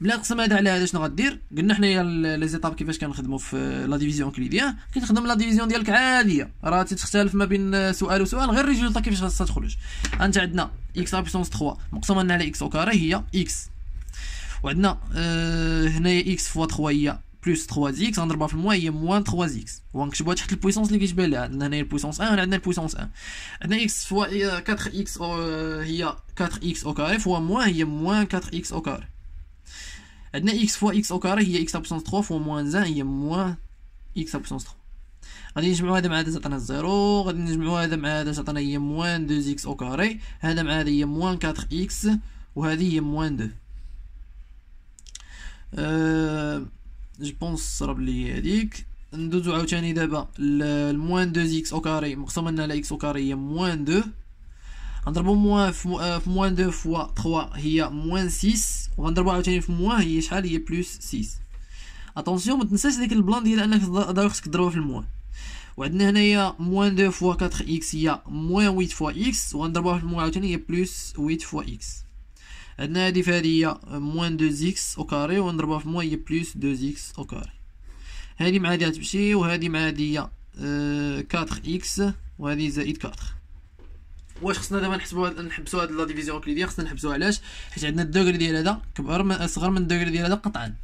بلا قسم هذا على هذا شنو غدير؟ قلنا حنايا لي زيتاب كيفاش كنخدموا في لا ديفيزيون كليديان، كتخدم لا ديفيزيون ديالك عاديه، راه تختلف ما بين سؤال وسؤال غير الريزولتا كيفاش خاصها تخرج. انت عندنا اكس ابوسونس ثلاثة مقسومه لنا على اكس او كاري هي اكس، وعندنا أه هنايا اكس فوا ثلاثة هي بلس ثلاثة اكس، غنضربها في الموان هي موان ثلاثة اكس، وغنكتبوها تحت البويسونس اللي كيتبان لها. عندنا هنايا البويسونس واحد، هنا عندنا البويسونس واحد، عندنا اكس فوا أربعة اكس هي أربعة اكس او كاري فوا موان هي موان أربعة اكس او كاري، عندنا اكس فوا اكس او كاري هي اكس ابسونس ثلاثة فوا موان واحد هي موان إكس على بوسونس ثلاثة. غادي نجمعو هذا مع هذا تعطينا صفر، غادي نجمعو هذا مع هذا تعطينا هي موان دو إكس أو كاري، هذا مع هذا هي موان كاتر إكس، وهذه هي موان دو. أه... جو بونس راه بلي هذيك. ندوزو عاوتاني دابا لموان دو إكس أو كاري مقسوم لنا على إكس أو كاري هي موان دو. غنضربو موان في موان دو فوا ثلاثة هي موان ستة، وغنضربو عاوتاني في موان هي شحال هي بلوس ستة. اتونسيون ما تنساش ديك البلان ديال انك ضروري خصك تضربها في الموان، وعندنا هنايا موان دو فوا كاتر اكس هي موان ثمانية فوا اكس، وغنضربوها في الموان عاوتاني هي بلوس ثمانية فوا اكس. عندنا هادي فهادي هي موان اثنين اكس او كاري، وغنضربوها في الموان هي بلوس اثنين اكس او كاري. هادي مع هادي غتمشي، وهادي مع هادي هي أربعة اكس، وهادي زائد أربعة. واش خصنا دابا نحسبو نحبسو هاد لا ديفيزيون اوكليديان؟ خصنا نحبسوها علاش؟ حيت عندنا الدوغري ديال هذا كبر من اصغر من الدوغري ديال هذا قطعا.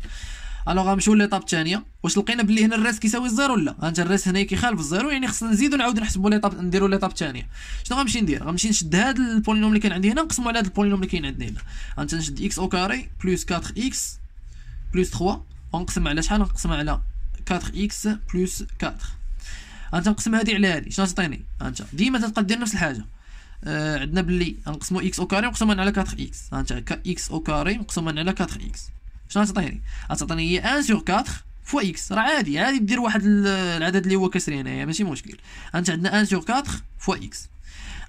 الوغ غنمشيو للطاب الثانيه. واش لقينا بلي هنا الراس كيساوي الزيرو؟ لا، هانت الراس هنا كيخالف الزيرو، يعني خصنا نزيدو نعاودو نحسبو لي طاب، نديرو لي طاب الثانيه. شنو غنمشي ندير؟ غنمشي نشد هاد البولينوم اللي كان عندي هنا، نقسمو على هاد البولينوم اللي كاين عندنا هنا. هانت نشد اكس او كاري بلس أربعة اكس بلس ثلاثة، ونقسم على شحال؟ نقسم على أربعة اكس بلس أربعة. هانت نقسم هادي على هادي، شنو تعطيني؟ هانت ديما تبقى دير نفس الحاجه. آه عندنا بلي غنقسمو اكس او كاري مقسوما على أربعة اكس، هانت اكس او كاري مقسوما على أربعة اكس. شنو غتعطيني؟ غتعطيني هي واحد سور أربعة فوا اكس، راه عادي عادي دير واحد العدد اللي هو كسري هنايا ماشي مشكل. انت عندنا واحد سور أربعة فوا اكس،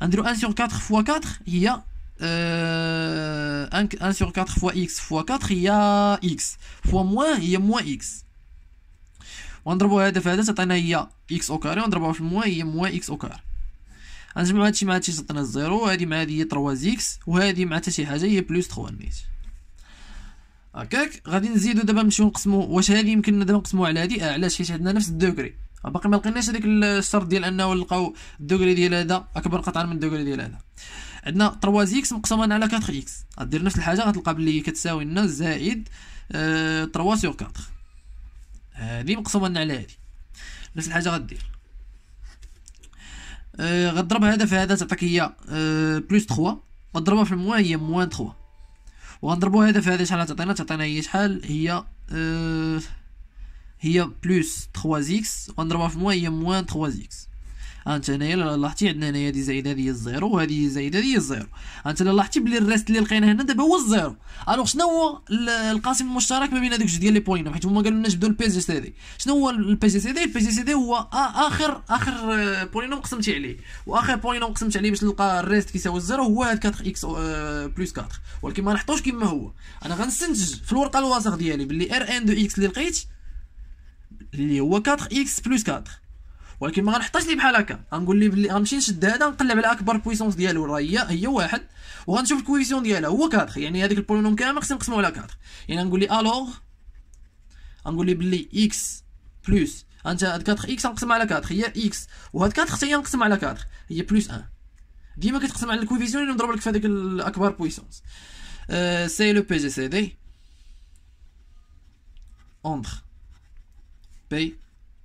غنديرو واحد سور أربعة فوا أربعة هي واحد سور أربعة فوا اكس فوا أربعة هي اكس، فوا موان هي موان اكس، ونضربو هذا في هذا تعطينا هي اكس او كاري، ونضربوها في موان هي موان اكس او كاري. غنجمعو هادشي مع هادشي تعطينا الزيرو، وهادي مع هادي هي ثلاثة اكس، وهادي مع حتى شي حاجه هي بلس ثلاثة نيت. هكاك غادي نزيدو دابا نمشيو نقسمو. واش هادي يمكننا دابا نقسمو على هادي؟ اه علاش؟ حيت عندنا نفس الدوغري، باقي ما لقيناش هذيك الشرط ديال انه نلقاو الدوغري ديال هذا اكبر قطعا من الدوغري ديال هذا. عندنا ثلاثة اكس مقسوما على أربعة اكس، غدير نفس الحاجه، غتلقى بلي كتساوي لنا زائد أه ثلاثة سور أربعة، هادي مقسوما على هادي، نفس الحاجه غدير. أه غضرب هذا في هذا تعطيك هي أه بلس ثلاثة، غضربها في الموان هي موان ثلاثة، وغنضربو هذا في هذا شحال تعطينا؟ تعطينا هي شحال؟ هي أه هي بلس ثلاثة اكس، وغنضربها في موان هي موان ثلاثة اكس. هانت هنايا لاحظتي عندنا هنايا هادي زايده هادي هي الزيرو، وهادي زايده هادي هي الزيرو. هانت لاحظتي بلي الريست اللي لقينا هنا دابا هو الزيرو. الوغ شنو هو القاسم المشترك ما بين هادوك جوج ديال لي بولينوم؟ حيت هما قالولنا جبدو البي جي سي دي. شنو هو البي جي سي دي؟ البي جي سي دي هو اخر اخر بولينوم قسمتي عليه، واخر بولينوم قسمت عليه باش نلقى الريست كيساوي الزيرو هو هاد أربعة اكس بلس أربعة، ولكن ما نحطوش كيما هو. انا غنستنتج في الورقه الوثق ديالي بلي ار ان دو اكس اللي لقيت اللي هو أربعة اكس بلس أربعة، ولكن ما غنحطاش ليه بحال هكا. غنقول ليه بلي غنمشي نشد هذا نقلب على اكبر بويسونس ديالو راه هي هي واحد، وغنشوف الكويسيون ديالها هو أربعة، يعني هذيك البولينوم كامل خصنا نقسمو على أربعة. يعني غنقول ليه الوغ غنقول ليه بلي اكس بلس انت هاد أربعة اكس غنقسمها على أربعة هي اكس، وهاد أربعة حتى هي غنقسمها على أربعة هي بلس واحد. ديما كتقسم على الكويسيون اللي مضروب لك في هذيك الاكبر بويسونس. أه سي لو بي جي سي دي اونتر بي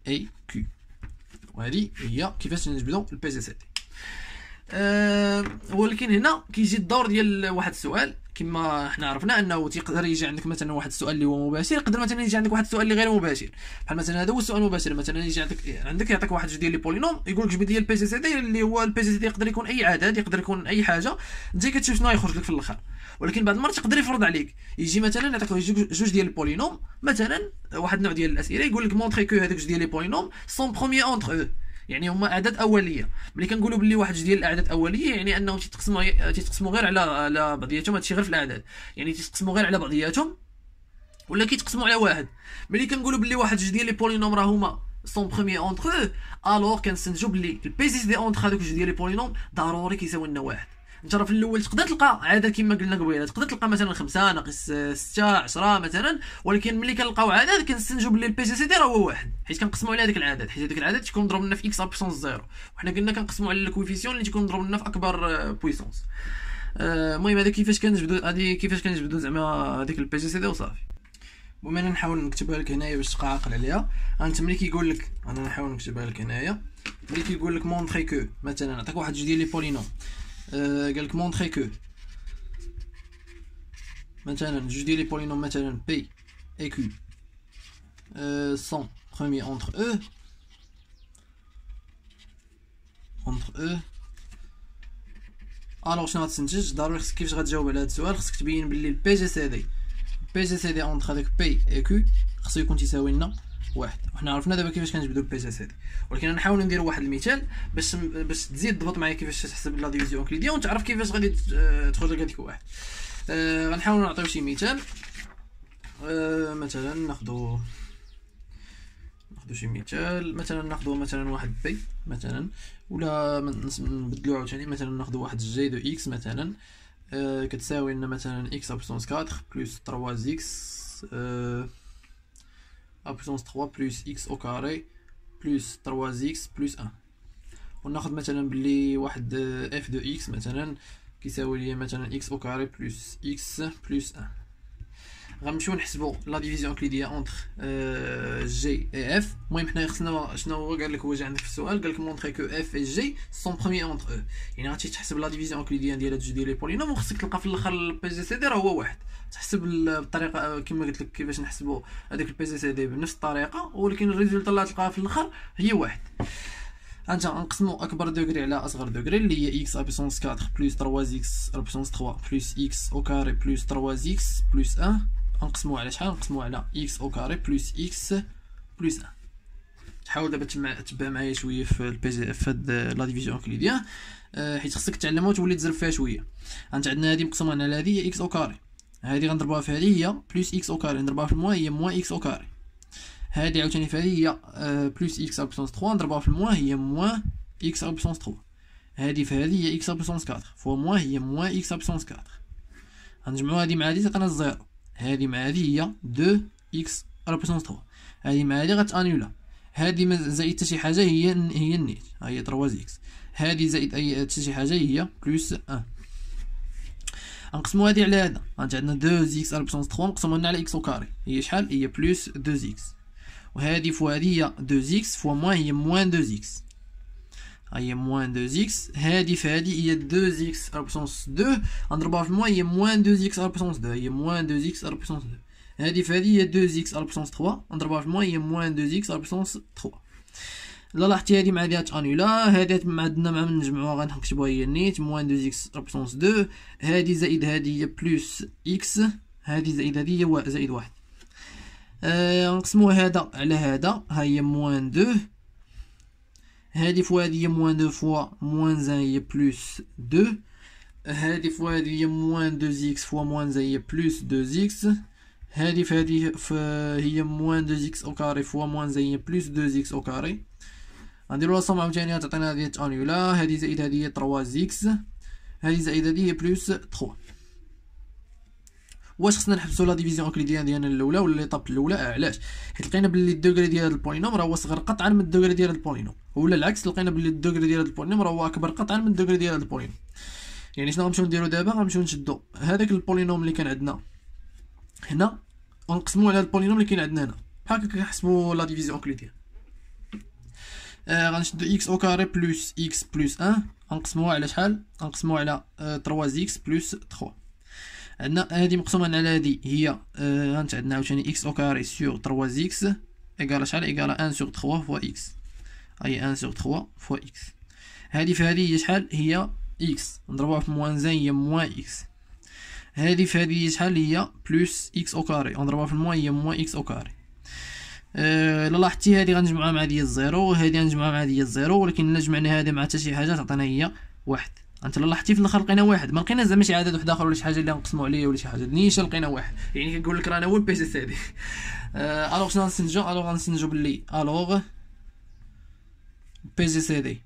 اي كيو، وهادي هي كيفاش نجبدو البي جي سي دي. أه ولكن هنا كيجي الدور ديال واحد السؤال، كما حنا عرفنا انه تيقدر يجي عندك مثلا واحد السؤال اللي هو مباشر، يقدر مثلا يجي عندك واحد السؤال اللي غير مباشر. بحال مثلا هذا هو السؤال المباشر، مثلا يجي عندك عندك يعطيك واحد جوج ديال لي بولينوم يقول لك جبد لي البي جي سي دي، اللي هو البي جي سي دي يقدر يكون اي عدد، يقدر يكون اي حاجه، انت كتشوف شنو غيخرج لك في الاخر. ولكن بعض المرات يقدر يفرض عليك، يجي مثلا يعطيك جوج ديال البولينوم، مثلا واحد النوع ديال الاسئله يقول لك مونطري كو هذوك جوج ديال لي بولينوم سون بروميير اونتر او، يعني هما اعداد اوليه. ملي كنقولوا بلي واحد جوج ديال الاعداد اوليه يعني انهم تيتقسموا تيتقسموا غير على على بعضياتهم، هادشي غير في الاعداد، يعني تيتقسموا غير على بعضياتهم ولا كيتقسموا على واحد. ملي كنقولوا بلي واحد جوج ديال لي بولينوم راه هما سون بروميير اونتر او، الوغ كنستنتجوا بلي البي سي دي اونتر هادوك جوج ديال لي بولينوم ضروري كيساوي لنا واحد. انت راه في الاول تقدر تلقى عدد كما قلنا قبيله، تقدر تلقى مثلا خمسة ناقص ستة عشرة مثلا، ولكن ملي كنلقاو عدد كنستنتجوا بلي البي جي سي دي راه هو واحد، حيت كنقسموا على هذاك العدد، حيت هذاك العدد تيكون مضروب لنا في اكس على بويسونس زيرو، وحنا قلنا كنقسموا على الكويفيسيون اللي تيكون مضروب لنا في اكبر بويسونس. المهم هذا كيفاش كنجبدوا هذه كيفاش كنجبدوا زعما هذيك البي جي سي دي وصافي. المهم انا نحاول نكتبها لك هنايا باش تبقى عاقل عليها. انت ملي كيقول لك انا نحاول نكتبها لك هنايا، ملي كيقول لك مونطري كو مثلا، نعطيك واحد جوج ديال لي بولينوم قال لك مونطري كو مثلا جوج ديال لي بولينوم مثلا بي اي كيو سون premier entre eux, entre eux. الوغ شنو غتنتج؟ ضروري خصك كيفاش غتجاوب على هذا السؤال، خصك تبين بلي البي جي سي دي بي جي سي دي اونتر هذاك بي اي كيو خصو يكون تيساوي لنا واحد، وحنا عرفنا دابا كيفاش كنجبدو البي جي سي دي، ولكن غنحاول ندير واحد المثال باش باش تزيد تضبط معايا كيفاش تحسب لا ديفيزيون اوكليديان وتعرف كيفاش غادي تخرج لك هذيك واحد. أه غنحاول نعطيو شي مثال. أه مثلا ناخذ ناخذ شي مثال، مثلا ناخذ مثلا واحد بي مثلا، ولا نبدلو عاوتاني، مثلا ناخذ واحد جي دو اكس مثلا، أه كتساوي لنا مثلا اكس ا بوسونس أربعة بلس ثلاثة اكس ا بوسونس ثلاثة بلس اكس او كاري بلس ثلاثة اكس بلس واحد، وناخذ مثلا بلي واحد اف دو اكس مثلا كيساوي ليا مثلا اكس او كاري بلس اكس بلس واحد. غنمشيو نحسبو لا ديفيزيون اوكليديان اونتر جي اي اف. المهم حنا خصنا شنو هو قال لك، هو جا عندك في السؤال قال لك مونطري كو اف اي جي سون بروميير اونتر او، يعني غادي تحسب لا ديفيزيون اوكليديان ديال هاد جوج ديال لي بولينوم، وخصك تلقى في الاخر البي جي سي دي راه هو واحد. تحسب بالطريقه كما قلت لك كيفاش نحسبو هذاك البي جي سي دي بنفس الطريقه، ولكن الريزلت اللي تلقاها في الاخر هي واحد. انت غنقسمو اكبر دوغري على اصغر دوغري اللي هي اكس ا بوسونس أربعة بلس ثلاثة اكس ا بوسونس ثلاثة بلس اكس او كاري بلس ثلاثة اكس بلس واحد. نقسموه على شحال؟ نقسموه على اكس او كاري بلس اكس بلس واحد. تحاول دابا تتبع معايا شويه في البي جي اف هاد لا ديفيزيون اوكليديان، حيت خصك تعلمها وتولي تزرب فيها شويه. انت عندنا هادي مقسومه على هادي هي اكس او كاري، هادي غنضربوها في هادي هي بلس اكس او كاري، نضربها في الموا هي موان اكس او كاري، هادي عاوتاني في هادي هي بلس اكس ا بوسونس ثلاثة نضربها في الموا هي موان اكس ا بوسونس ثلاثة، هادي في هادي هي اكس ا بوسونس أربعة فوا موان هي موان اكس ا بوسونس أربعة. غنجمعو هادي مع هادي تعطينا الزيرو، هادي مع هادي هي اثنين اكس ا بوسونس ثلاثة، هادي مع هادي غتانيولا، هادي زائد حتى شي حاجه هي هي النيت ها هي ثلاثة اكس، هادي زائد اي حتى شي حاجه هي بلس واحد. غنقسمو هادي على هذا، انت عندنا اثنين اكس ا بوسونس ثلاثة مقسومه لنا على اكس او كاري هي شحال؟ هي بلس اثنين اكس، وهادي فوا هادي هي اثنين اكس فوا موان هي موان اثنين اكس ها هي موان اثنين اكس، هادي في هادي هي اثنين اكس ا بوسونس اثنين غنضربها في موان هي موان اثنين اكس ا بوسونس اثنين هي موان اثنين اكس ا بوسونس اثنين، هادي في هادي هي اثنين اكس ا بوسونس ثلاثة غنضربها في موان هي موان اثنين اكس ا بوسونس ثلاثة. الا لاحظتي هادي مع هادي غتانيولا، هادي عندنا مع من نجمعوها غنكتبوها هي نيت موان اثنين اكس ا بوسونس اثنين، هادي زائد هادي هي بلس اكس، هادي زائد هادي هي زائد واحد. غنقسمو أه هذا على هذا ها هي موان اثنين، هادي فوا هادي هي موان اثنين فوا موان واحد هي بلس اثنين، هادي فوا هادي هي موان اثنين اكس فوا موان واحد هي بلس اثنين اكس، هادي في هادي هي موان اثنين اكس او كاري فوا موان واحد هي بلس اثنين اكس او كاري. غنديرو لاصوم عاوتاني غتعطينا هادي تانيولا، هادي زائد هادي هي ثلاثة اكس، هادي زائد هادي هي بلس ثلاثة. واش خصنا نحبسوا لا ديفيزيون اوكليديان ديالنا الاولى ولا ليطاب الاولى؟ علاش؟ حيت لقينا بلي الدوغري ديال هاد البولينوم راه هو صغر قطعا من الدوغري ديال هاد البولينوم، ولا العكس لقينا بلي الدوغري ديال هاد البولينوم راه هو اكبر قطعا من الدوغري ديال هاد البولينوم. يعني شنو غنمشيو نديرو دابا؟ غنمشيو نشدو هذاك البولينوم اللي كان عندنا هنا ونقسموه على البولينوم اللي كاين عندنا هنا، بحال هكا كنحسبوا لا ديفيزيون اوكليديان. آه غنشدو اكس او كاري بلس اكس بلس واحد غنقسموها على شحال؟ غنقسموها على ثلاثة اكس بلس ثلاثة. عندنا هادي مقسومه على هادي هي هانت عندنا عاوتاني اكس او كاري سور ثلاثة اكس ايكال شحال؟ ايكال واحد سور ثلاثة فوا اكس هاي واحد سور ثلاثة فوا اكس، هادي في هادي هي شحال؟ هي اكس نضربوها في موان واحد هي موان اكس، هادي في هادي هي شحال؟ هي بلس اكس او كاري نضربوها في الموان هي موان اكس او كاري. الا لاحظتي هادي غنجمعها مع هادي الزيرو، هادي غنجمعها مع هادي الزيرو، ولكن الا جمعنا هادي مع حتى شي حاجه تعطينا هي واحد. انت لاحظتي في الاخر لقينا واحد، ما لقيناش زعما شي عدد واحد اخر ولا شي حاجه اللي غنقسموا عليه ولا شي حاجه، نيشان لقينا واحد، يعني كنقول لك رانا هو البي جي سي دي. الوغ شنو غنستنتجو؟ الوغ غنستنتجو بلي الوغ بي جي سي دي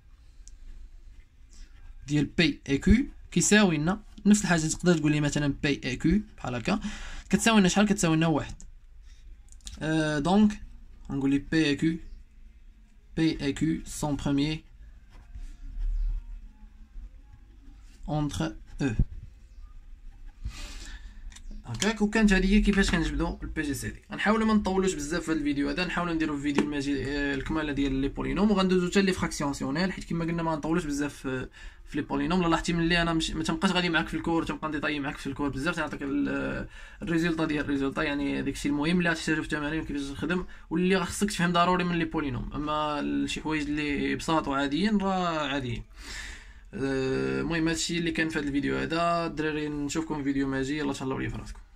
ديال بي اي كيو كيساوي لنا نفس الحاجه، تقدر تقول لي مثلا بي اي كيو بحال هكا كتساوي لنا شحال؟ كتساوي لنا واحد. أه دونك غنقول لي بي اي كيو بي اي كيو سون بروميير entre eux. هكاك. وكانت هذه كيفاش كنجبدو البي جي سي دي. غنحاولوا ما نطولوش بزاف في هذا الفيديو هذا، نحاولوا نديروا في فيديو المجي... الكماله ديال لي بولينوم، وغندوزو حتى لي فراكسيونسيونيل، حيت كما قلنا ما نطولوش بزاف في في لي بولينوم. لاحظتي ملي انا مش... ما تنبقاش غادي معاك في الكور، تنبقى نديطاي معاك في الكور بزاف، تنعطيك ال... الريزلت ديال الريزلت، يعني داك الشيء المهم اللي غتحتاجو في التمارين كيفاش تخدم، واللي خاصك تفهم ضروري من لي بولينوم. اما شي حوايج اللي بساط وعاديين راه عاديين. المهم هادشي اللي كان في هذا الفيديو هذا الدراري، نشوفكم في فيديو ماجي. يلاه تهلاو ليا فراسكم.